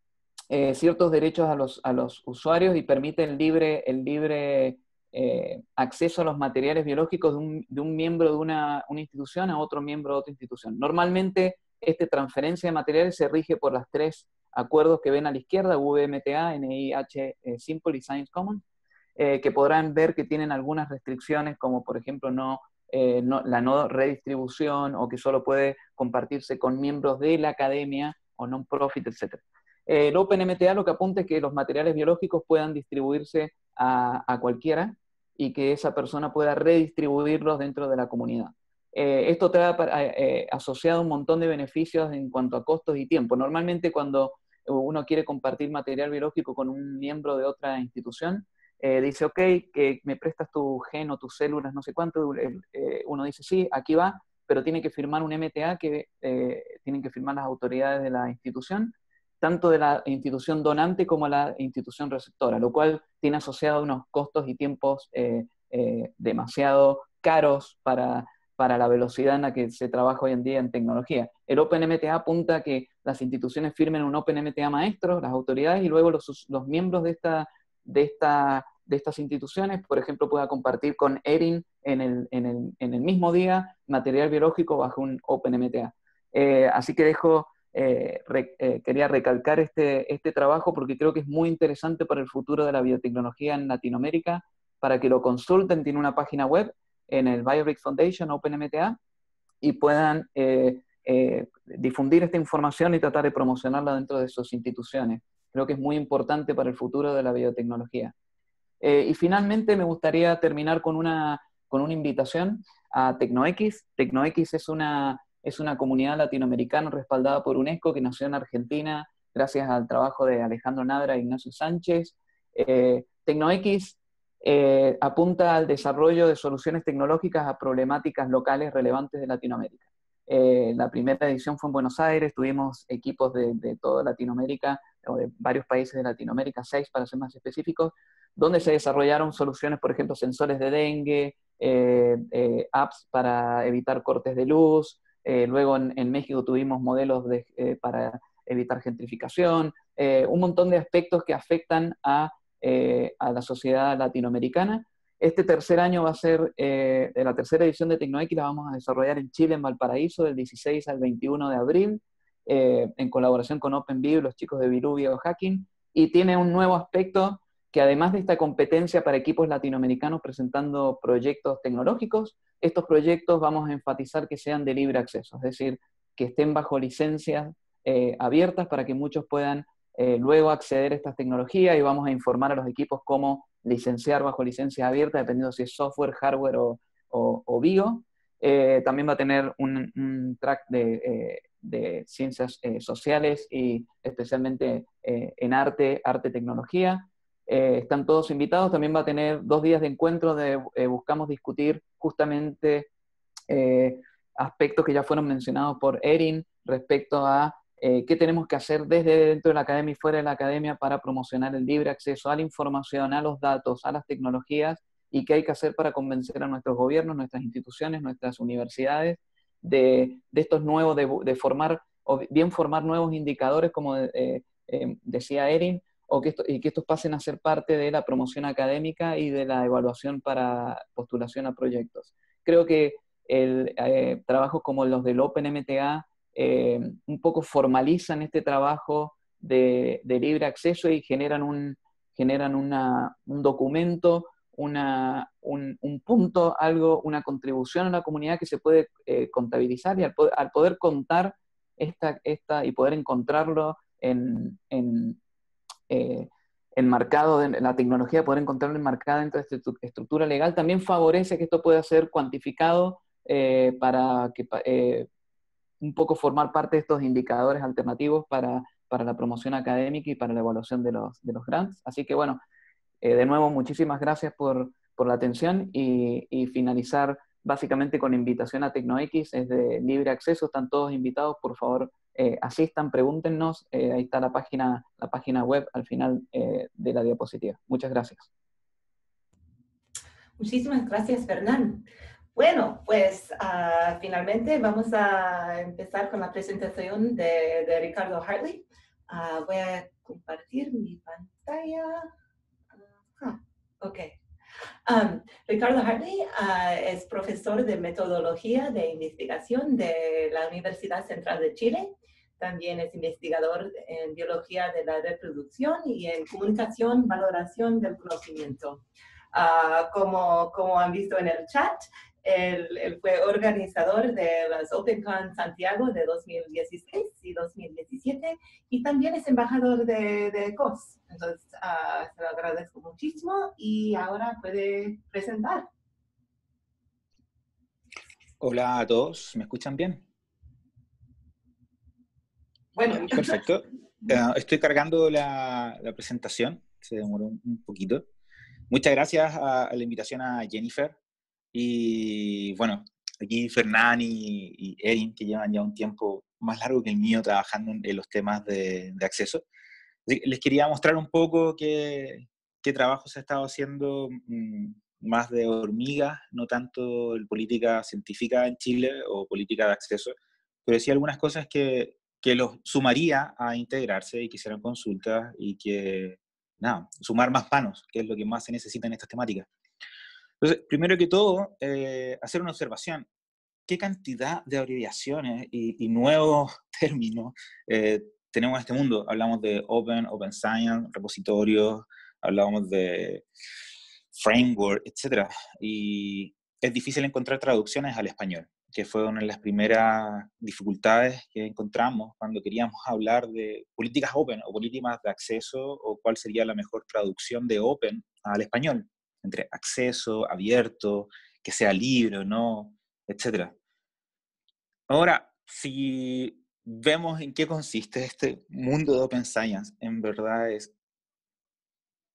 eh, ciertos derechos a los, a los usuarios y permite el libre, el libre eh, acceso a los materiales biológicos de un, de un miembro de una, una institución a otro miembro de otra institución. Normalmente, esta transferencia de materiales se rige por las tres acuerdos que ven a la izquierda, V M T A, N I H eh, Simple y Science Commons, eh, que podrán ver que tienen algunas restricciones, como por ejemplo no, eh, no, la no redistribución, o que solo puede compartirse con miembros de la academia, o non-profit, etcétera. Eh, el OpenMTA lo que apunta es que los materiales biológicos puedan distribuirse a, a cualquiera, y que esa persona pueda redistribuirlos dentro de la comunidad. Eh, esto trae eh, asociado un montón de beneficios en cuanto a costos y tiempo. Normalmente cuando uno quiere compartir material biológico con un miembro de otra institución, eh, dice, ok, eh, me prestas tu gen o tus células, no sé cuánto, eh, uno dice, sí, aquí va, pero tiene que firmar un M T A que eh, tienen que firmar las autoridades de la institución, tanto de la institución donante como la institución receptora, lo cual tiene asociado unos costos y tiempos eh, eh, demasiado caros para, para la velocidad en la que se trabaja hoy en día en tecnología. El OpenMTA apunta a que las instituciones firmen un OpenMTA maestro, las autoridades, y luego los, los miembros de, esta, de, esta, de estas instituciones, por ejemplo, pueda compartir con Erin en el, en, el, en el mismo día material biológico bajo un OpenMTA. Eh, así que dejo... Eh, re, eh, quería recalcar este, este trabajo porque creo que es muy interesante para el futuro de la biotecnología en Latinoamérica, para que lo consulten. Tiene una página web en el BioBrick Foundation, OpenMTA, y puedan eh, eh, difundir esta información y tratar de promocionarla dentro de sus instituciones. Creo que es muy importante para el futuro de la biotecnología. Eh, y finalmente me gustaría terminar con una, con una invitación a TecnoX. TecnoX es una... Es una comunidad latinoamericana respaldada por UNESCO que nació en Argentina gracias al trabajo de Alejandro Nadra e Ignacio Sánchez. Eh, TecnoX eh, apunta al desarrollo de soluciones tecnológicas a problemáticas locales relevantes de Latinoamérica. Eh, la primera edición fue en Buenos Aires, tuvimos equipos de, de toda Latinoamérica, o de varios países de Latinoamérica, seis para ser más específicos, donde se desarrollaron soluciones, por ejemplo, sensores de dengue, eh, eh, apps para evitar cortes de luz. Eh, luego en, en México tuvimos modelos de, eh, para evitar gentrificación, eh, un montón de aspectos que afectan a, eh, a la sociedad latinoamericana. Este tercer año va a ser, eh, la tercera edición de TecnoX la vamos a desarrollar en Chile, en Valparaíso, del dieciséis al veintiuno de abril, eh, en colaboración con OpenView, los chicos de Virú Biohacking, y tiene un nuevo aspecto que además de esta competencia para equipos latinoamericanos presentando proyectos tecnológicos, estos proyectos vamos a enfatizar que sean de libre acceso, es decir, que estén bajo licencias eh, abiertas para que muchos puedan eh, luego acceder a estas tecnologías, y vamos a informar a los equipos cómo licenciar bajo licencias abiertas, dependiendo si es software, hardware o, o, o bio. Eh, también va a tener un, un track de... Eh, de ciencias eh, sociales y especialmente eh, en arte, arte y tecnología. Eh, están todos invitados. También va a tener dos días de encuentro de eh, buscamos discutir justamente eh, aspectos que ya fueron mencionados por Erin respecto a eh, qué tenemos que hacer desde dentro de la academia y fuera de la academia para promocionar el libre acceso a la información, a los datos, a las tecnologías, y qué hay que hacer para convencer a nuestros gobiernos, nuestras instituciones, nuestras universidades De, de estos nuevos, de, de formar, o bien formar nuevos indicadores, como eh, eh, decía Erin, o que esto, y que estos pasen a ser parte de la promoción académica y de la evaluación para postulación a proyectos. Creo que el, eh, trabajos como los del OpenMTA eh, un poco formalizan este trabajo de, de libre acceso y generan un, generan una, un documento, Una, un, un punto, algo, una contribución a la comunidad que se puede eh, contabilizar, y al, po al poder contar esta, esta y poder encontrarlo en, en, eh, enmarcado en la tecnología, poder encontrarlo enmarcado dentro de esta estructura legal, también favorece que esto pueda ser cuantificado eh, para que eh, un poco formar parte de estos indicadores alternativos para, para la promoción académica y para la evaluación de los, de los grants. Así que bueno, Eh, de nuevo, muchísimas gracias por, por la atención, y, y finalizar básicamente con invitación a TecnoX, es de libre acceso, están todos invitados, por favor eh, asistan, pregúntenos, eh, ahí está la página, la página web al final eh, de la diapositiva. Muchas gracias. Muchísimas gracias, Fernán. Bueno, pues uh, finalmente vamos a empezar con la presentación de, de Ricardo Hartley. Uh, voy a compartir mi pantalla. Ah, ok. Um, Ricardo Hartley uh, es profesor de metodología de investigación de la Universidad Central de Chile. También es investigador en biología de la reproducción y en comunicación, valoración del conocimiento. Uh, como, como han visto en el chat, él, él fue organizador de las OpenCon Santiago de dos mil dieciséis y dos mil diecisiete, y también es embajador de, de GOSH. Entonces, uh, se lo agradezco muchísimo, y ahora puede presentar. Hola a todos, ¿me escuchan bien? Bueno. Perfecto. Uh, estoy cargando la, la presentación, se demoró un poquito. Muchas gracias a, a la invitación a Jennifer. Y bueno, aquí Fernán y, y Erin, que llevan ya un tiempo más largo que el mío trabajando en, en los temas de, de acceso. Les quería mostrar un poco qué, qué trabajo se ha estado haciendo mmm, más de hormigas, no tanto en política científica en Chile o política de acceso, pero sí algunas cosas que, que los sumaría a integrarse y que hicieran consultas y que, nada, sumar más manos, que es lo que más se necesita en estas temáticas. Entonces, primero que todo, eh, hacer una observación. ¿Qué cantidad de abreviaciones y, y nuevos términos eh, tenemos en este mundo? Hablamos de Open, Open Science, repositorios, hablamos de framework, etcétera. Y es difícil encontrar traducciones al español, que fue una de las primeras dificultades que encontramos cuando queríamos hablar de políticas open o políticas de acceso, o cuál sería la mejor traducción de open al español, entre acceso, abierto, que sea libre o no, etcétera. Ahora, si vemos en qué consiste este mundo de Open Science, en verdad es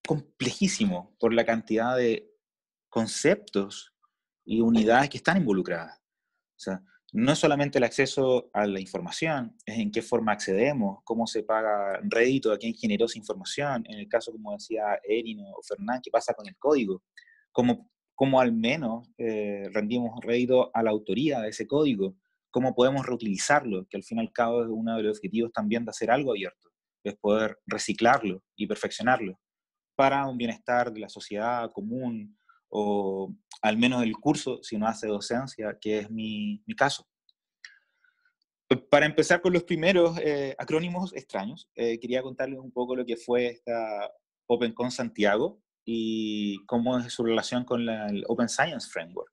complejísimo por la cantidad de conceptos y unidades que están involucradas. O sea, no es solamente el acceso a la información, es en qué forma accedemos, cómo se paga rédito, a quién generó esa información, en el caso, como decía Erin o Fernán, qué pasa con el código, cómo, cómo al menos eh, rendimos rédito a la autoría de ese código, cómo podemos reutilizarlo, que al fin y al cabo es uno de los objetivos también de hacer algo abierto, es poder reciclarlo y perfeccionarlo para un bienestar de la sociedad común, o al menos el curso, si no hace docencia, que es mi, mi caso. Para empezar con los primeros eh, acrónimos extraños, eh, quería contarles un poco lo que fue esta OpenCon Santiago y cómo es su relación con la, el Open Science Framework.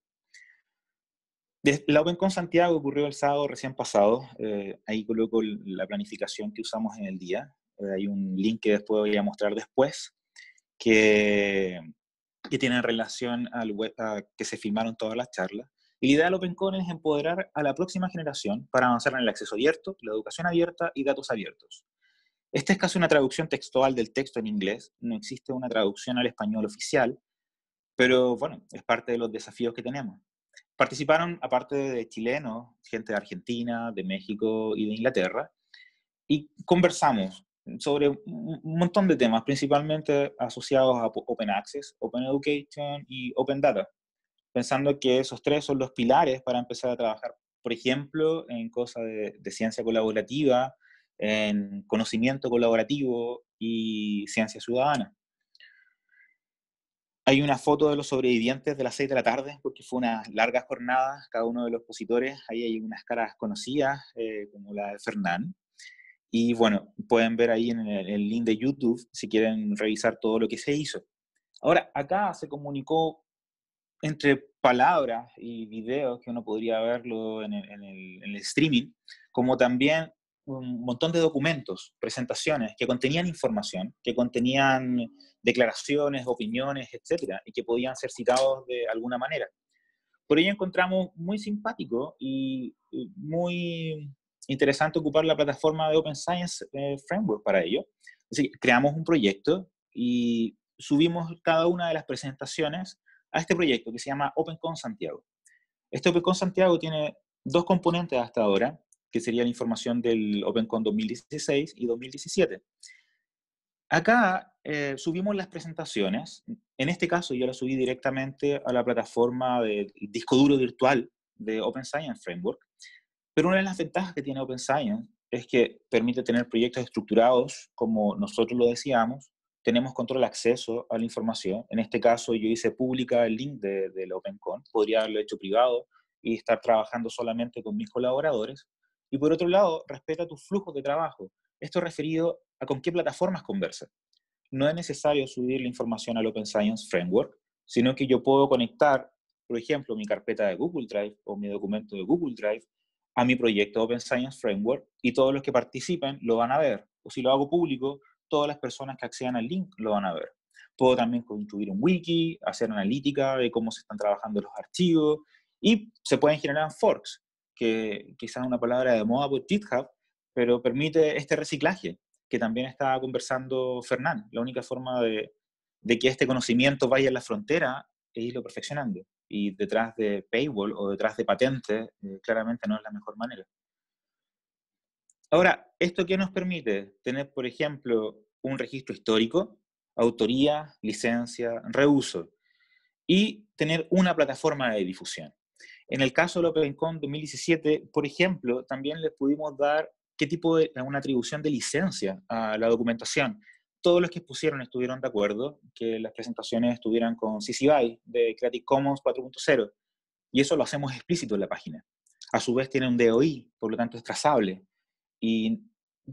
La OpenCon Santiago ocurrió el sábado recién pasado, eh, ahí coloco la planificación que usamos en el día, eh, hay un link que después voy a mostrar después, que... que tienen relación al web, a, que se filmaron todas las charlas. Y la idea del OpenCon es empoderar a la próxima generación para avanzar en el acceso abierto, la educación abierta y datos abiertos. Esta es casi una traducción textual del texto en inglés, no existe una traducción al español oficial, pero bueno, es parte de los desafíos que tenemos. Participaron, aparte de chilenos, gente de Argentina, de México y de Inglaterra, y conversamos sobre un montón de temas, principalmente asociados a Open Access, Open Education y Open Data, pensando que esos tres son los pilares para empezar a trabajar, por ejemplo, en cosas de, de ciencia colaborativa, en conocimiento colaborativo y ciencia ciudadana. Hay una foto de los sobrevivientes de las seis de la tarde, porque fue unas largas jornadas, cada uno de los expositores, ahí hay unas caras conocidas, eh, como la de Fernán. Y bueno, pueden ver ahí en el, el link de YouTube si quieren revisar todo lo que se hizo. Ahora, acá se comunicó entre palabras y videos que uno podría verlo en el, en el, en el streaming, como también un montón de documentos, presentaciones que contenían información, que contenían declaraciones, opiniones, etcétera, y que podían ser citados de alguna manera. Por ello encontramos muy simpático y muy... interesante ocupar la plataforma de Open Science eh, Framework para ello. Así que creamos un proyecto y subimos cada una de las presentaciones a este proyecto que se llama OpenCon Santiago. Este OpenCon Santiago tiene dos componentes hasta ahora, que sería la información del OpenCon dos mil dieciséis y dos mil diecisiete. Acá eh, subimos las presentaciones, en este caso yo las subí directamente a la plataforma de disco duro virtual de Open Science Framework. Pero una de las ventajas que tiene Open Science es que permite tener proyectos estructurados como nosotros lo decíamos, tenemos control de acceso a la información, en este caso yo hice pública el link de, del OpenCon, podría haberlo hecho privado y estar trabajando solamente con mis colaboradores, y por otro lado, respeta tus flujos de trabajo, esto es referido a con qué plataformas conversas. No es necesario subir la información al Open Science Framework, sino que yo puedo conectar, por ejemplo, mi carpeta de Google Drive o mi documento de Google Drive a mi proyecto Open Science Framework y todos los que participen lo van a ver. O si lo hago público, todas las personas que accedan al link lo van a ver. Puedo también construir un wiki, hacer analítica de cómo se están trabajando los archivos y se pueden generar forks, que quizás es una palabra de moda por GitHub, pero permite este reciclaje, que también estaba conversando Fernán. La única forma de, de que este conocimiento vaya a la frontera e irlo perfeccionando. Y detrás de paywall o detrás de patentes, eh, claramente no es la mejor manera. Ahora, ¿esto qué nos permite? Tener, por ejemplo, un registro histórico, autoría, licencia, reuso, y tener una plataforma de difusión. En el caso del OpenCon dos mil diecisiete, por ejemplo, también les pudimos dar qué tipo de, una atribución de licencia a la documentación. Todos los que expusieron estuvieron de acuerdo que las presentaciones estuvieran con C C B Y de Creative Commons cuatro punto cero, y eso lo hacemos explícito en la página. A su vez tiene un D O I, por lo tanto es trazable, y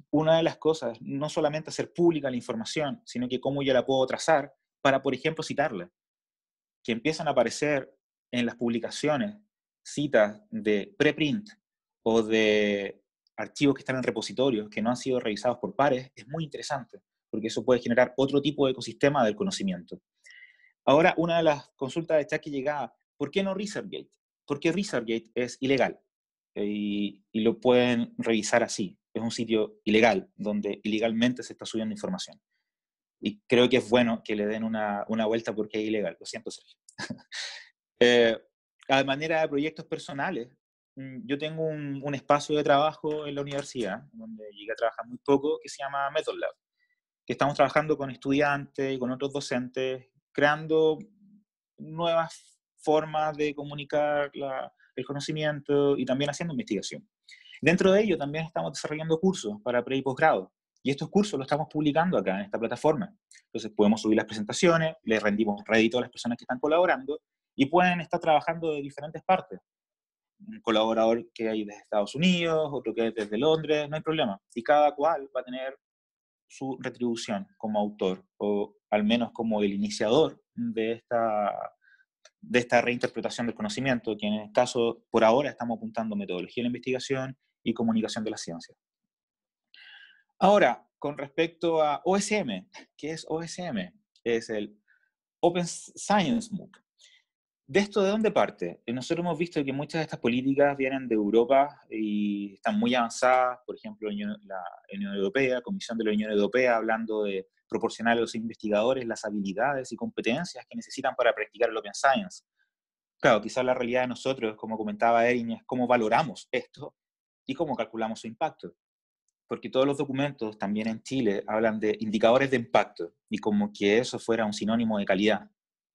una de las cosas, no solamente hacer pública la información, sino que cómo yo la puedo trazar para, por ejemplo, citarla. Que empiezan a aparecer en las publicaciones citas de preprint o de archivos que están en repositorios que no han sido revisados por pares, es muy interesante, porque eso puede generar otro tipo de ecosistema del conocimiento. Ahora, una de las consultas de chat que llegaba, ¿por qué no ResearchGate? Porque ResearchGate es ilegal y, y lo pueden revisar así. Es un sitio ilegal, donde ilegalmente se está subiendo información. Y creo que es bueno que le den una, una vuelta porque es ilegal. Lo siento, Sergio. eh, a manera de proyectos personales, yo tengo un, un espacio de trabajo en la universidad, donde llegué a trabajar muy poco, que se llama Method Lab, que estamos trabajando con estudiantes y con otros docentes, creando nuevas formas de comunicar la, el conocimiento y también haciendo investigación. Dentro de ello también estamos desarrollando cursos para pre y posgrado, y estos cursos los estamos publicando acá en esta plataforma. Entonces podemos subir las presentaciones, le rendimos rédito a las personas que están colaborando, y pueden estar trabajando de diferentes partes. Un colaborador que hay desde Estados Unidos, otro que hay desde Londres, no hay problema. Y cada cual va a tener su retribución como autor, o al menos como el iniciador de esta, de esta reinterpretación del conocimiento, que en el caso, por ahora, estamos apuntando metodología de la investigación y comunicación de la ciencia. Ahora, con respecto a O S M, ¿qué es O S M? Es el Open Science MOOC. ¿De esto de dónde parte? Nosotros hemos visto que muchas de estas políticas vienen de Europa y están muy avanzadas, por ejemplo, la Unión Europea, Comisión de la Unión Europea, hablando de proporcionar a los investigadores las habilidades y competencias que necesitan para practicar el Open Science. Claro, quizás la realidad de nosotros, como comentaba Erin, es cómo valoramos esto y cómo calculamos su impacto. Porque todos los documentos, también en Chile, hablan de indicadores de impacto, y como que eso fuera un sinónimo de calidad,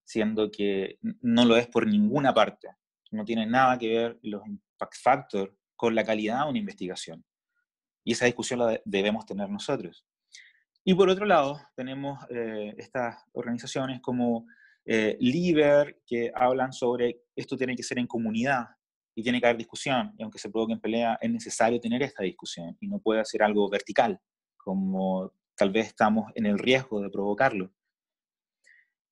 siendo que no lo es por ninguna parte. No tiene nada que ver los impact factors con la calidad de una investigación. Y esa discusión la debemos tener nosotros. Y por otro lado, tenemos eh, estas organizaciones como eh, LIBER, que hablan sobre esto tiene que ser en comunidad, y tiene que haber discusión, y aunque se provoquen peleas, es necesario tener esta discusión, y no puede ser algo vertical, como tal vez estamos en el riesgo de provocarlo.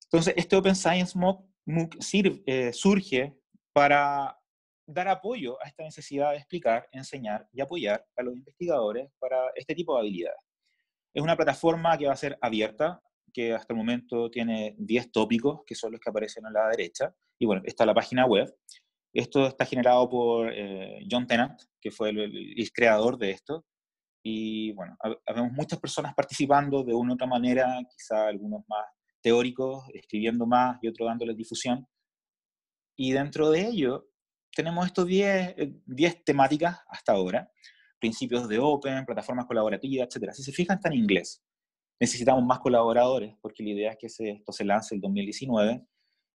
Entonces, este Open Science MOOC sirve, eh, surge para dar apoyo a esta necesidad de explicar, enseñar y apoyar a los investigadores para este tipo de habilidades. Es una plataforma que va a ser abierta, que hasta el momento tiene diez tópicos, que son los que aparecen a la derecha, y bueno, está la página web. Esto está generado por eh, John Tennant, que fue el, el, el creador de esto. Y bueno, habemos muchas personas participando de una u otra manera, quizá algunos más teóricos, escribiendo más, y otros dándoles difusión. Y dentro de ello, tenemos estos diez temáticas hasta ahora. Principios de Open, plataformas colaborativas, etcétera. Si se fijan, está en inglés. Necesitamos más colaboradores, porque la idea es que se, esto se lance en dos mil diecinueve.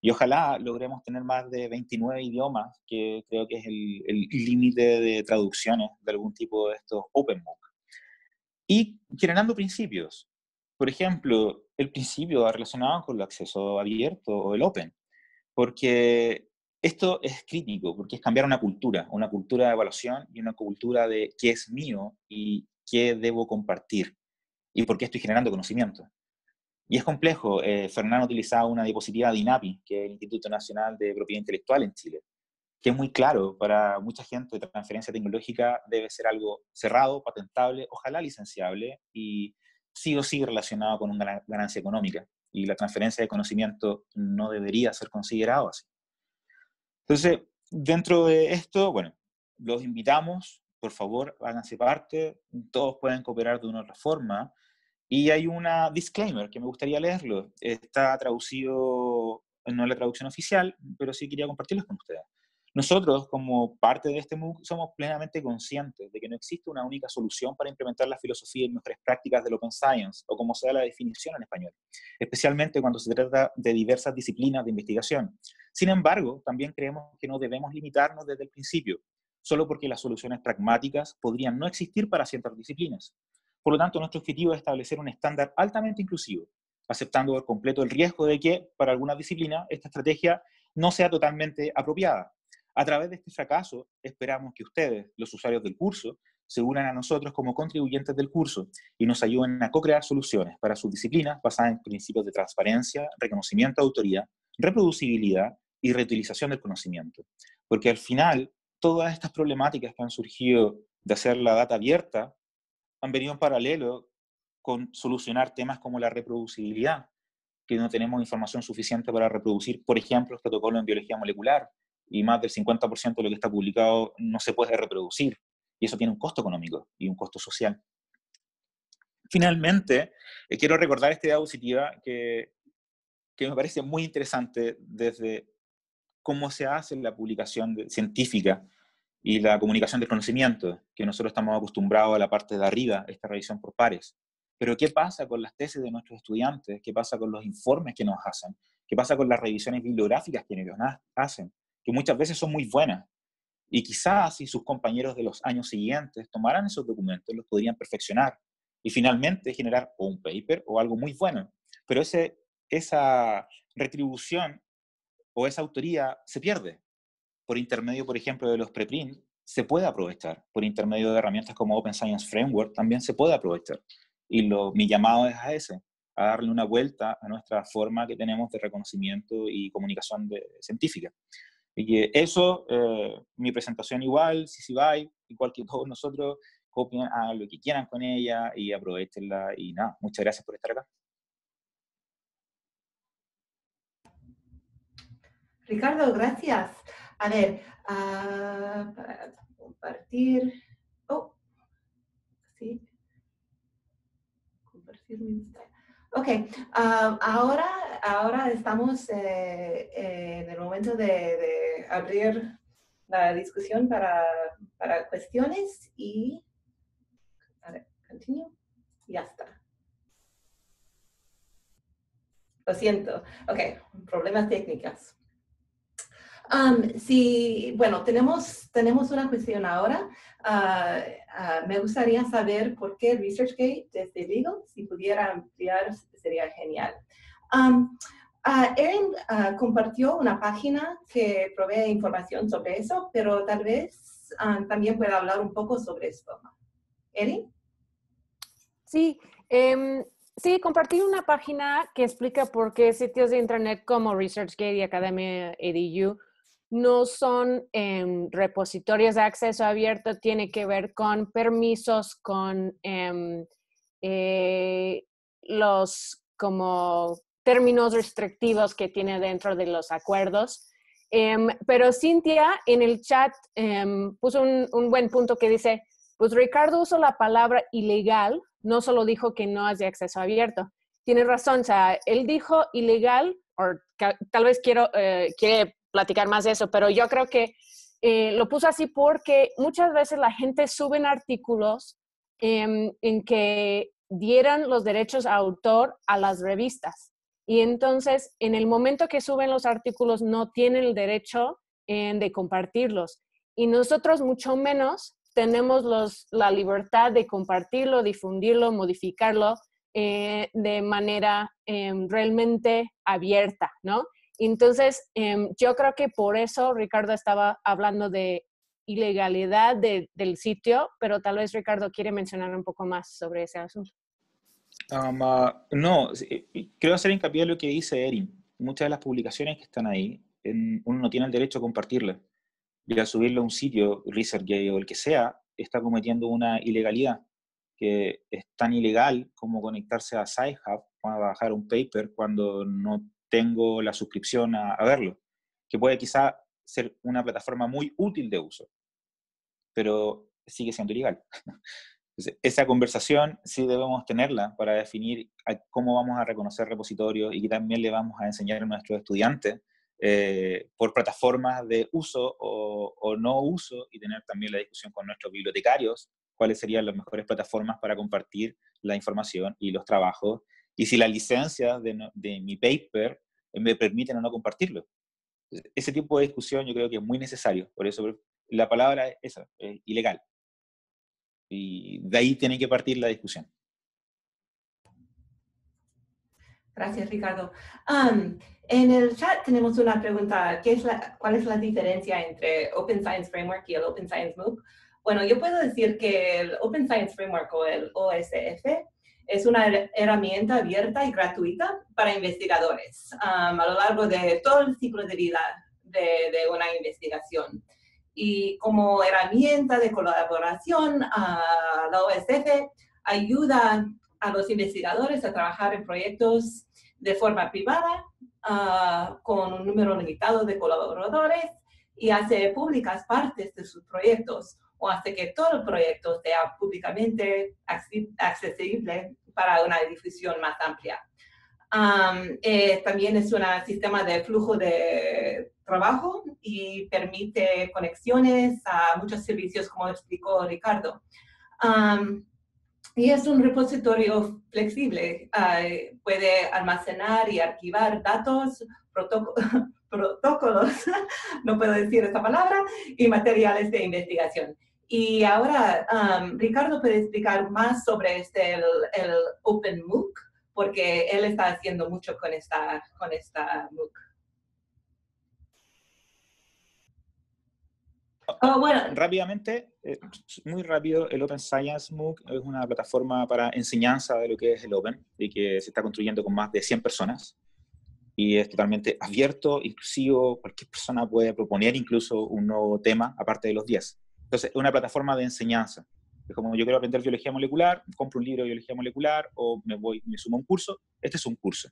Y ojalá logremos tener más de veintinueve idiomas, que creo que es el límite de traducciones de algún tipo de estos Open MOOC. Y generando principios. Por ejemplo, el principio relacionado con el acceso abierto o el Open. Porque esto es crítico, porque es cambiar una cultura, una cultura de evaluación y una cultura de qué es mío y qué debo compartir. Y por qué estoy generando conocimiento. Y es complejo. Eh, Fernán utilizaba una diapositiva de INAPI, que es el Instituto Nacional de Propiedad Intelectual en Chile, que es muy claro, para mucha gente de transferencia tecnológica debe ser algo cerrado, patentable, ojalá licenciable, y sí o sí relacionado con una ganancia económica. Y la transferencia de conocimiento no debería ser considerado así. Entonces, dentro de esto, bueno, los invitamos, por favor, háganse parte, todos pueden cooperar de una u otra forma, Y hay una disclaimer que me gustaría leerlo. Está traducido, no es la traducción oficial, pero sí quería compartirlos con ustedes. Nosotros, como parte de este MOOC, somos plenamente conscientes de que no existe una única solución para implementar la filosofía y nuestras prácticas del Open Science, o como sea la definición en español, especialmente cuando se trata de diversas disciplinas de investigación. Sin embargo, también creemos que no debemos limitarnos desde el principio, solo porque las soluciones pragmáticas podrían no existir para ciertas disciplinas. Por lo tanto, nuestro objetivo es establecer un estándar altamente inclusivo, aceptando por completo el riesgo de que, para alguna disciplina, esta estrategia no sea totalmente apropiada. A través de este fracaso, esperamos que ustedes, los usuarios del curso, se unan a nosotros como contribuyentes del curso y nos ayuden a co-crear soluciones para sus disciplinas basadas en principios de transparencia, reconocimiento de autoría, reproducibilidad y reutilización del conocimiento. Porque al final, todas estas problemáticas que han surgido de hacer la data abierta han venido en paralelo con solucionar temas como la reproducibilidad, que no tenemos información suficiente para reproducir, por ejemplo, el protocolo en biología molecular, y más del cincuenta por ciento de lo que está publicado no se puede reproducir, y eso tiene un costo económico y un costo social. Finalmente, eh, quiero recordar esta diapositiva que, que me parece muy interesante desde cómo se hace la publicación de, científica y la comunicación del conocimiento, que nosotros estamos acostumbrados a la parte de arriba, esta revisión por pares. Pero ¿qué pasa con las tesis de nuestros estudiantes? ¿Qué pasa con los informes que nos hacen? ¿Qué pasa con las revisiones bibliográficas que ellos hacen? Que muchas veces son muy buenas, y quizás si sus compañeros de los años siguientes tomaran esos documentos, los podrían perfeccionar, y finalmente generar o un paper o algo muy bueno, pero ese, esa retribución o esa autoría se pierde. Por intermedio, por ejemplo, de los preprints, se puede aprovechar, por intermedio de herramientas como Open Science Framework también se puede aprovechar, y lo, mi llamado es a ese, a darle una vuelta a nuestra forma que tenemos de reconocimiento y comunicación de, científica. Y eso, eh, mi presentación igual, si si va, igual que todos nosotros, copien a lo que quieran con ella y aprovechenla, y nada, muchas gracias por estar acá. Ricardo, gracias. A ver, uh, para compartir, oh, sí, compartir mi Instagram. Ok, uh, ahora, ahora estamos eh, eh, en el momento de, de abrir la discusión para, para cuestiones y... A ver, continúo. Ya está. Lo siento. Ok, problemas técnicos. Um, sí, bueno, tenemos, tenemos una cuestión ahora. Uh, uh, me gustaría saber por qué ResearchGate desde Legal, si pudiera ampliar, sería genial. Um, uh, Erin uh, compartió una página que provee información sobre eso, pero tal vez um, también pueda hablar un poco sobre esto. Erin. Sí, um, sí, compartí una página que explica por qué sitios de internet como ResearchGate y Academia punto edu no son eh, repositorios de acceso abierto. Tiene que ver con permisos, con eh, eh, los como términos restrictivos que tiene dentro de los acuerdos. Eh, pero Cintia en el chat eh, puso un, un buen punto que dice, pues Ricardo usó la palabra ilegal, no solo dijo que no es de acceso abierto. Tiene razón, o sea, él dijo ilegal, o tal vez quiero, eh, quiere platicar más de eso, pero yo creo que eh, lo puso así porque muchas veces la gente sube artículos eh, en que dieran los derechos de autor a las revistas. Y entonces, en el momento que suben los artículos, no tienen el derecho eh, de compartirlos. Y nosotros, mucho menos, tenemos los, la libertad de compartirlo, difundirlo, modificarlo eh, de manera eh, realmente abierta, ¿no? Entonces, eh, yo creo que por eso Ricardo estaba hablando de ilegalidad de, del sitio, pero tal vez Ricardo quiere mencionar un poco más sobre ese asunto. Um, uh, no, creo hacer hincapié en lo que dice Erin. Muchas de las publicaciones que están ahí, en, uno no tiene el derecho a compartirlas. Y al subirlo a un sitio, ResearchGate o el que sea, está cometiendo una ilegalidad, que es tan ilegal como conectarse a SciHub para bajar un paper cuando no tengo la suscripción a, a verlo, que puede quizá ser una plataforma muy útil de uso, pero sigue siendo ilegal. Entonces, esa conversación sí debemos tenerla para definir a cómo vamos a reconocer repositorios y que también le vamos a enseñar a nuestros estudiantes eh, por plataformas de uso o, o no uso, y tener también la discusión con nuestros bibliotecarios cuáles serían las mejores plataformas para compartir la información y los trabajos, y si las licencias de, no, de mi paper me permiten o no compartirlo. Ese tipo de discusión yo creo que es muy necesario, por eso la palabra es esa, es ilegal. Y de ahí tiene que partir la discusión. Gracias, Ricardo. Um, en el chat tenemos una pregunta, ¿qué es la, ¿cuál es la diferencia entre Open Science Framework y el Open Science MOOC? Bueno, yo puedo decir que el Open Science Framework o el O S F es una herramienta abierta y gratuita para investigadores um, a lo largo de todo el ciclo de vida de, de una investigación. Y como herramienta de colaboración, uh, la O S F ayuda a los investigadores a trabajar en proyectos de forma privada uh, con un número limitado de colaboradores y hace públicas partes de sus proyectos, o hace que todo el proyecto sea públicamente accesible para una difusión más amplia. Um, eh, también es un sistema de flujo de trabajo y permite conexiones a muchos servicios, como explicó Ricardo. Um, y es un repositorio flexible. Uh, puede almacenar y archivar datos, protocolos, protocolos, no puedo decir esta palabra, y materiales de investigación. Y ahora, um, Ricardo puede explicar más sobre este, el, el Open MOOC, porque él está haciendo mucho con esta, con esta MOOC. Oh, bueno. Rápidamente, muy rápido, el Open Science MOOC es una plataforma para enseñanza de lo que es el Open, y que se está construyendo con más de cien personas. Y es totalmente abierto, inclusivo, cualquier persona puede proponer incluso un nuevo tema, aparte de los diez. Entonces, es una plataforma de enseñanza. Es como, yo quiero aprender biología molecular, compro un libro de biología molecular, o me voy, me sumo a un curso. Este es un curso.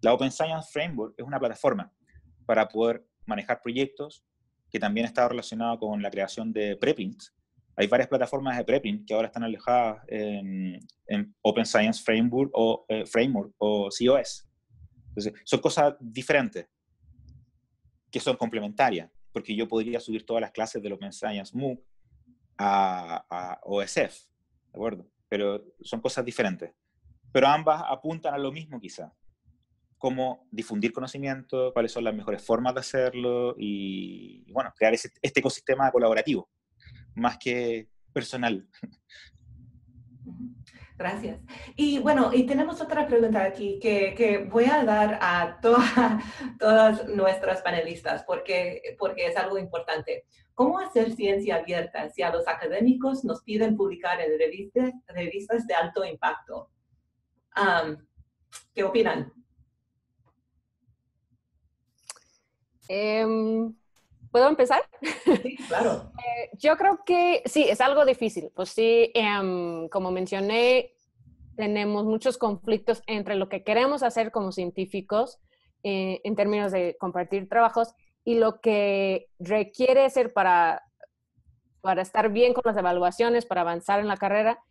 La Open Science Framework es una plataforma para poder manejar proyectos, que también está relacionado con la creación de preprints. Hay varias plataformas de preprint que ahora están alojadas en, en Open Science Framework o, eh, Framework, o C O S. Entonces, son cosas diferentes, que son complementarias, porque yo podría subir todas las clases del Open Science MOOC A, a O S F, ¿de acuerdo? Pero son cosas diferentes. Pero ambas apuntan a lo mismo, quizá. Cómo difundir conocimiento, cuáles son las mejores formas de hacerlo y, y bueno, crear ese, este ecosistema colaborativo, más que personal. Gracias. Y bueno, y tenemos otra pregunta aquí que, que voy a dar a toda, todas nuestras panelistas, porque, porque es algo importante. ¿Cómo hacer ciencia abierta si a los académicos nos piden publicar en revistas, revistas de alto impacto? Um, ¿Qué opinan? Um, ¿Puedo empezar? Sí, claro. eh, yo creo que sí, es algo difícil. Pues sí, um, como mencioné, tenemos muchos conflictos entre lo que queremos hacer como científicos eh, en términos de compartir trabajos y lo que requiere ser para, para estar bien con las evaluaciones, para avanzar en la carrera.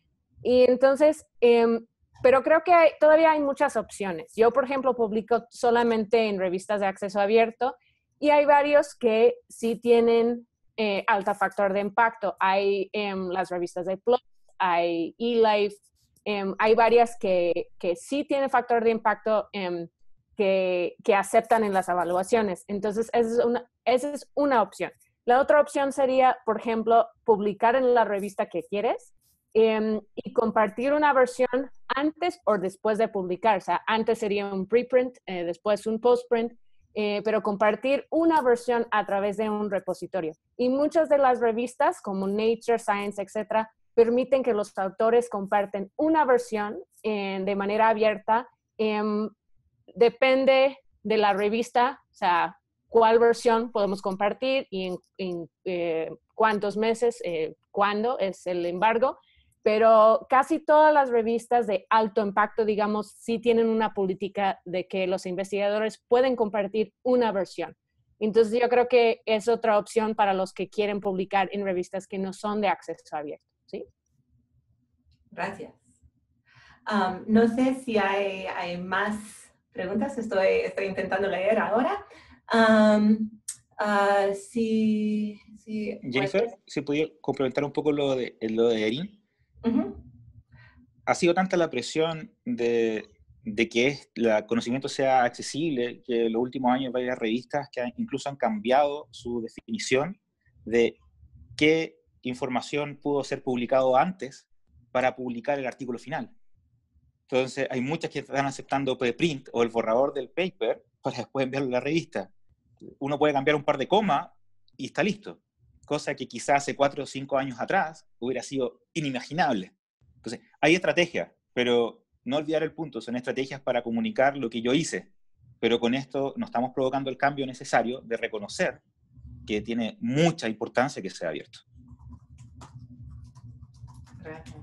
Y entonces, eh, pero creo que hay, todavía hay muchas opciones. Yo, por ejemplo, publico solamente en revistas de acceso abierto y hay varios que sí tienen eh, alto factor de impacto. Hay eh, las revistas de Plot, hay eLife, eh, hay varias que, que sí tienen factor de impacto eh, Que, que aceptan en las evaluaciones. Entonces, esa es, una, esa es una opción. La otra opción sería, por ejemplo, publicar en la revista que quieres eh, y compartir una versión antes o después de publicar. O sea, antes sería un preprint, eh, después un postprint, eh, pero compartir una versión a través de un repositorio. Y muchas de las revistas, como Nature, Science, etcétera, permiten que los autores comparten una versión eh, de manera abierta eh, depende de la revista, o sea, cuál versión podemos compartir y en, en eh, cuántos meses, eh, cuándo es el embargo. Pero casi todas las revistas de alto impacto, digamos, sí tienen una política de que los investigadores pueden compartir una versión. Entonces, yo creo que es otra opción para los que quieren publicar en revistas que no son de acceso abierto, ¿sí? Gracias. Um, no sé si hay, hay más preguntas, estoy, estoy intentando leer ahora. Um, uh, si, si, Jennifer, ¿puedes? ¿Se podía complementar un poco lo de, lo de Erin? Uh-huh. Ha sido tanta la presión de, de que el conocimiento sea accesible, que en los últimos años varias revistas que han, incluso han cambiado su definición de qué información pudo ser publicado antes para publicar el artículo final. Entonces, hay muchas que están aceptando preprint o el borrador del paper para después enviarlo a la revista. Uno puede cambiar un par de comas y está listo. Cosa que quizás hace cuatro o cinco años atrás hubiera sido inimaginable. Entonces, hay estrategias, pero no olvidar el punto. Son estrategias para comunicar lo que yo hice. Pero con esto no estamos provocando el cambio necesario de reconocer que tiene mucha importancia que sea abierto. Gracias.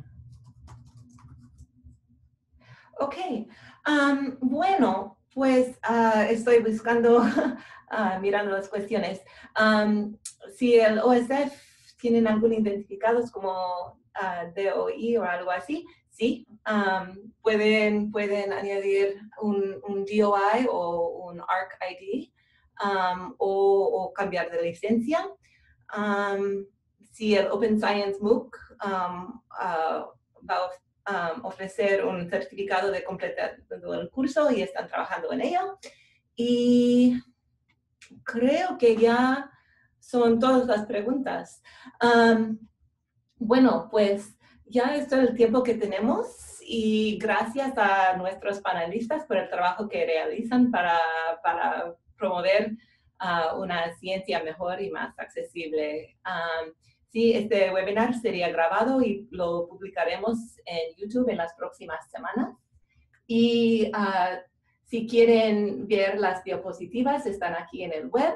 Ok, um, bueno, pues uh, estoy buscando, uh, mirando las cuestiones. Um, si el O S F tienen algunos identificados como uh, D O I o algo así, sí, um, pueden, pueden añadir un, un D O I o un A R C I D um, o, o cambiar de licencia. Um, si el Open Science MOOC um, uh, va a Um, ofrecer un certificado de completar todo el curso y están trabajando en ello. Y creo que ya son todas las preguntas. Um, bueno, pues ya es todo el tiempo que tenemos y gracias a nuestros panelistas por el trabajo que realizan para, para promover uh, una ciencia mejor y más accesible. Um, Sí, este webinar sería grabado y lo publicaremos en YouTube en las próximas semanas. Y uh, si quieren ver las diapositivas, están aquí en el web.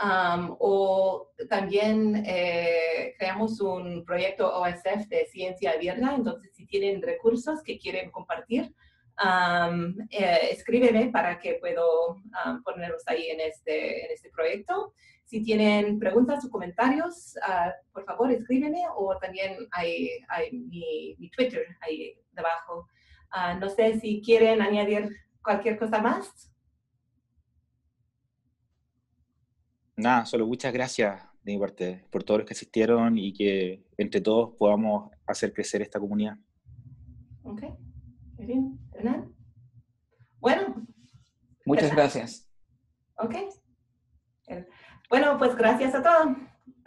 Um, o también eh, creamos un proyecto O S F de ciencia abierta. Entonces, si tienen recursos que quieren compartir, um, eh, escríbeme para que puedo um, ponerlos ahí en este, en este proyecto. Si tienen preguntas o comentarios, uh, por favor, escríbeme, o también hay, hay mi, mi Twitter ahí debajo. Uh, no sé si quieren añadir cualquier cosa más. Nada, solo muchas gracias de mi parte por todos los que asistieron y que entre todos podamos hacer crecer esta comunidad. Ok. Erin, Fernán. Bueno. Muchas ¿verdad? gracias. Ok. El, Bueno, pues gracias a todos.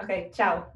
Ok, chao.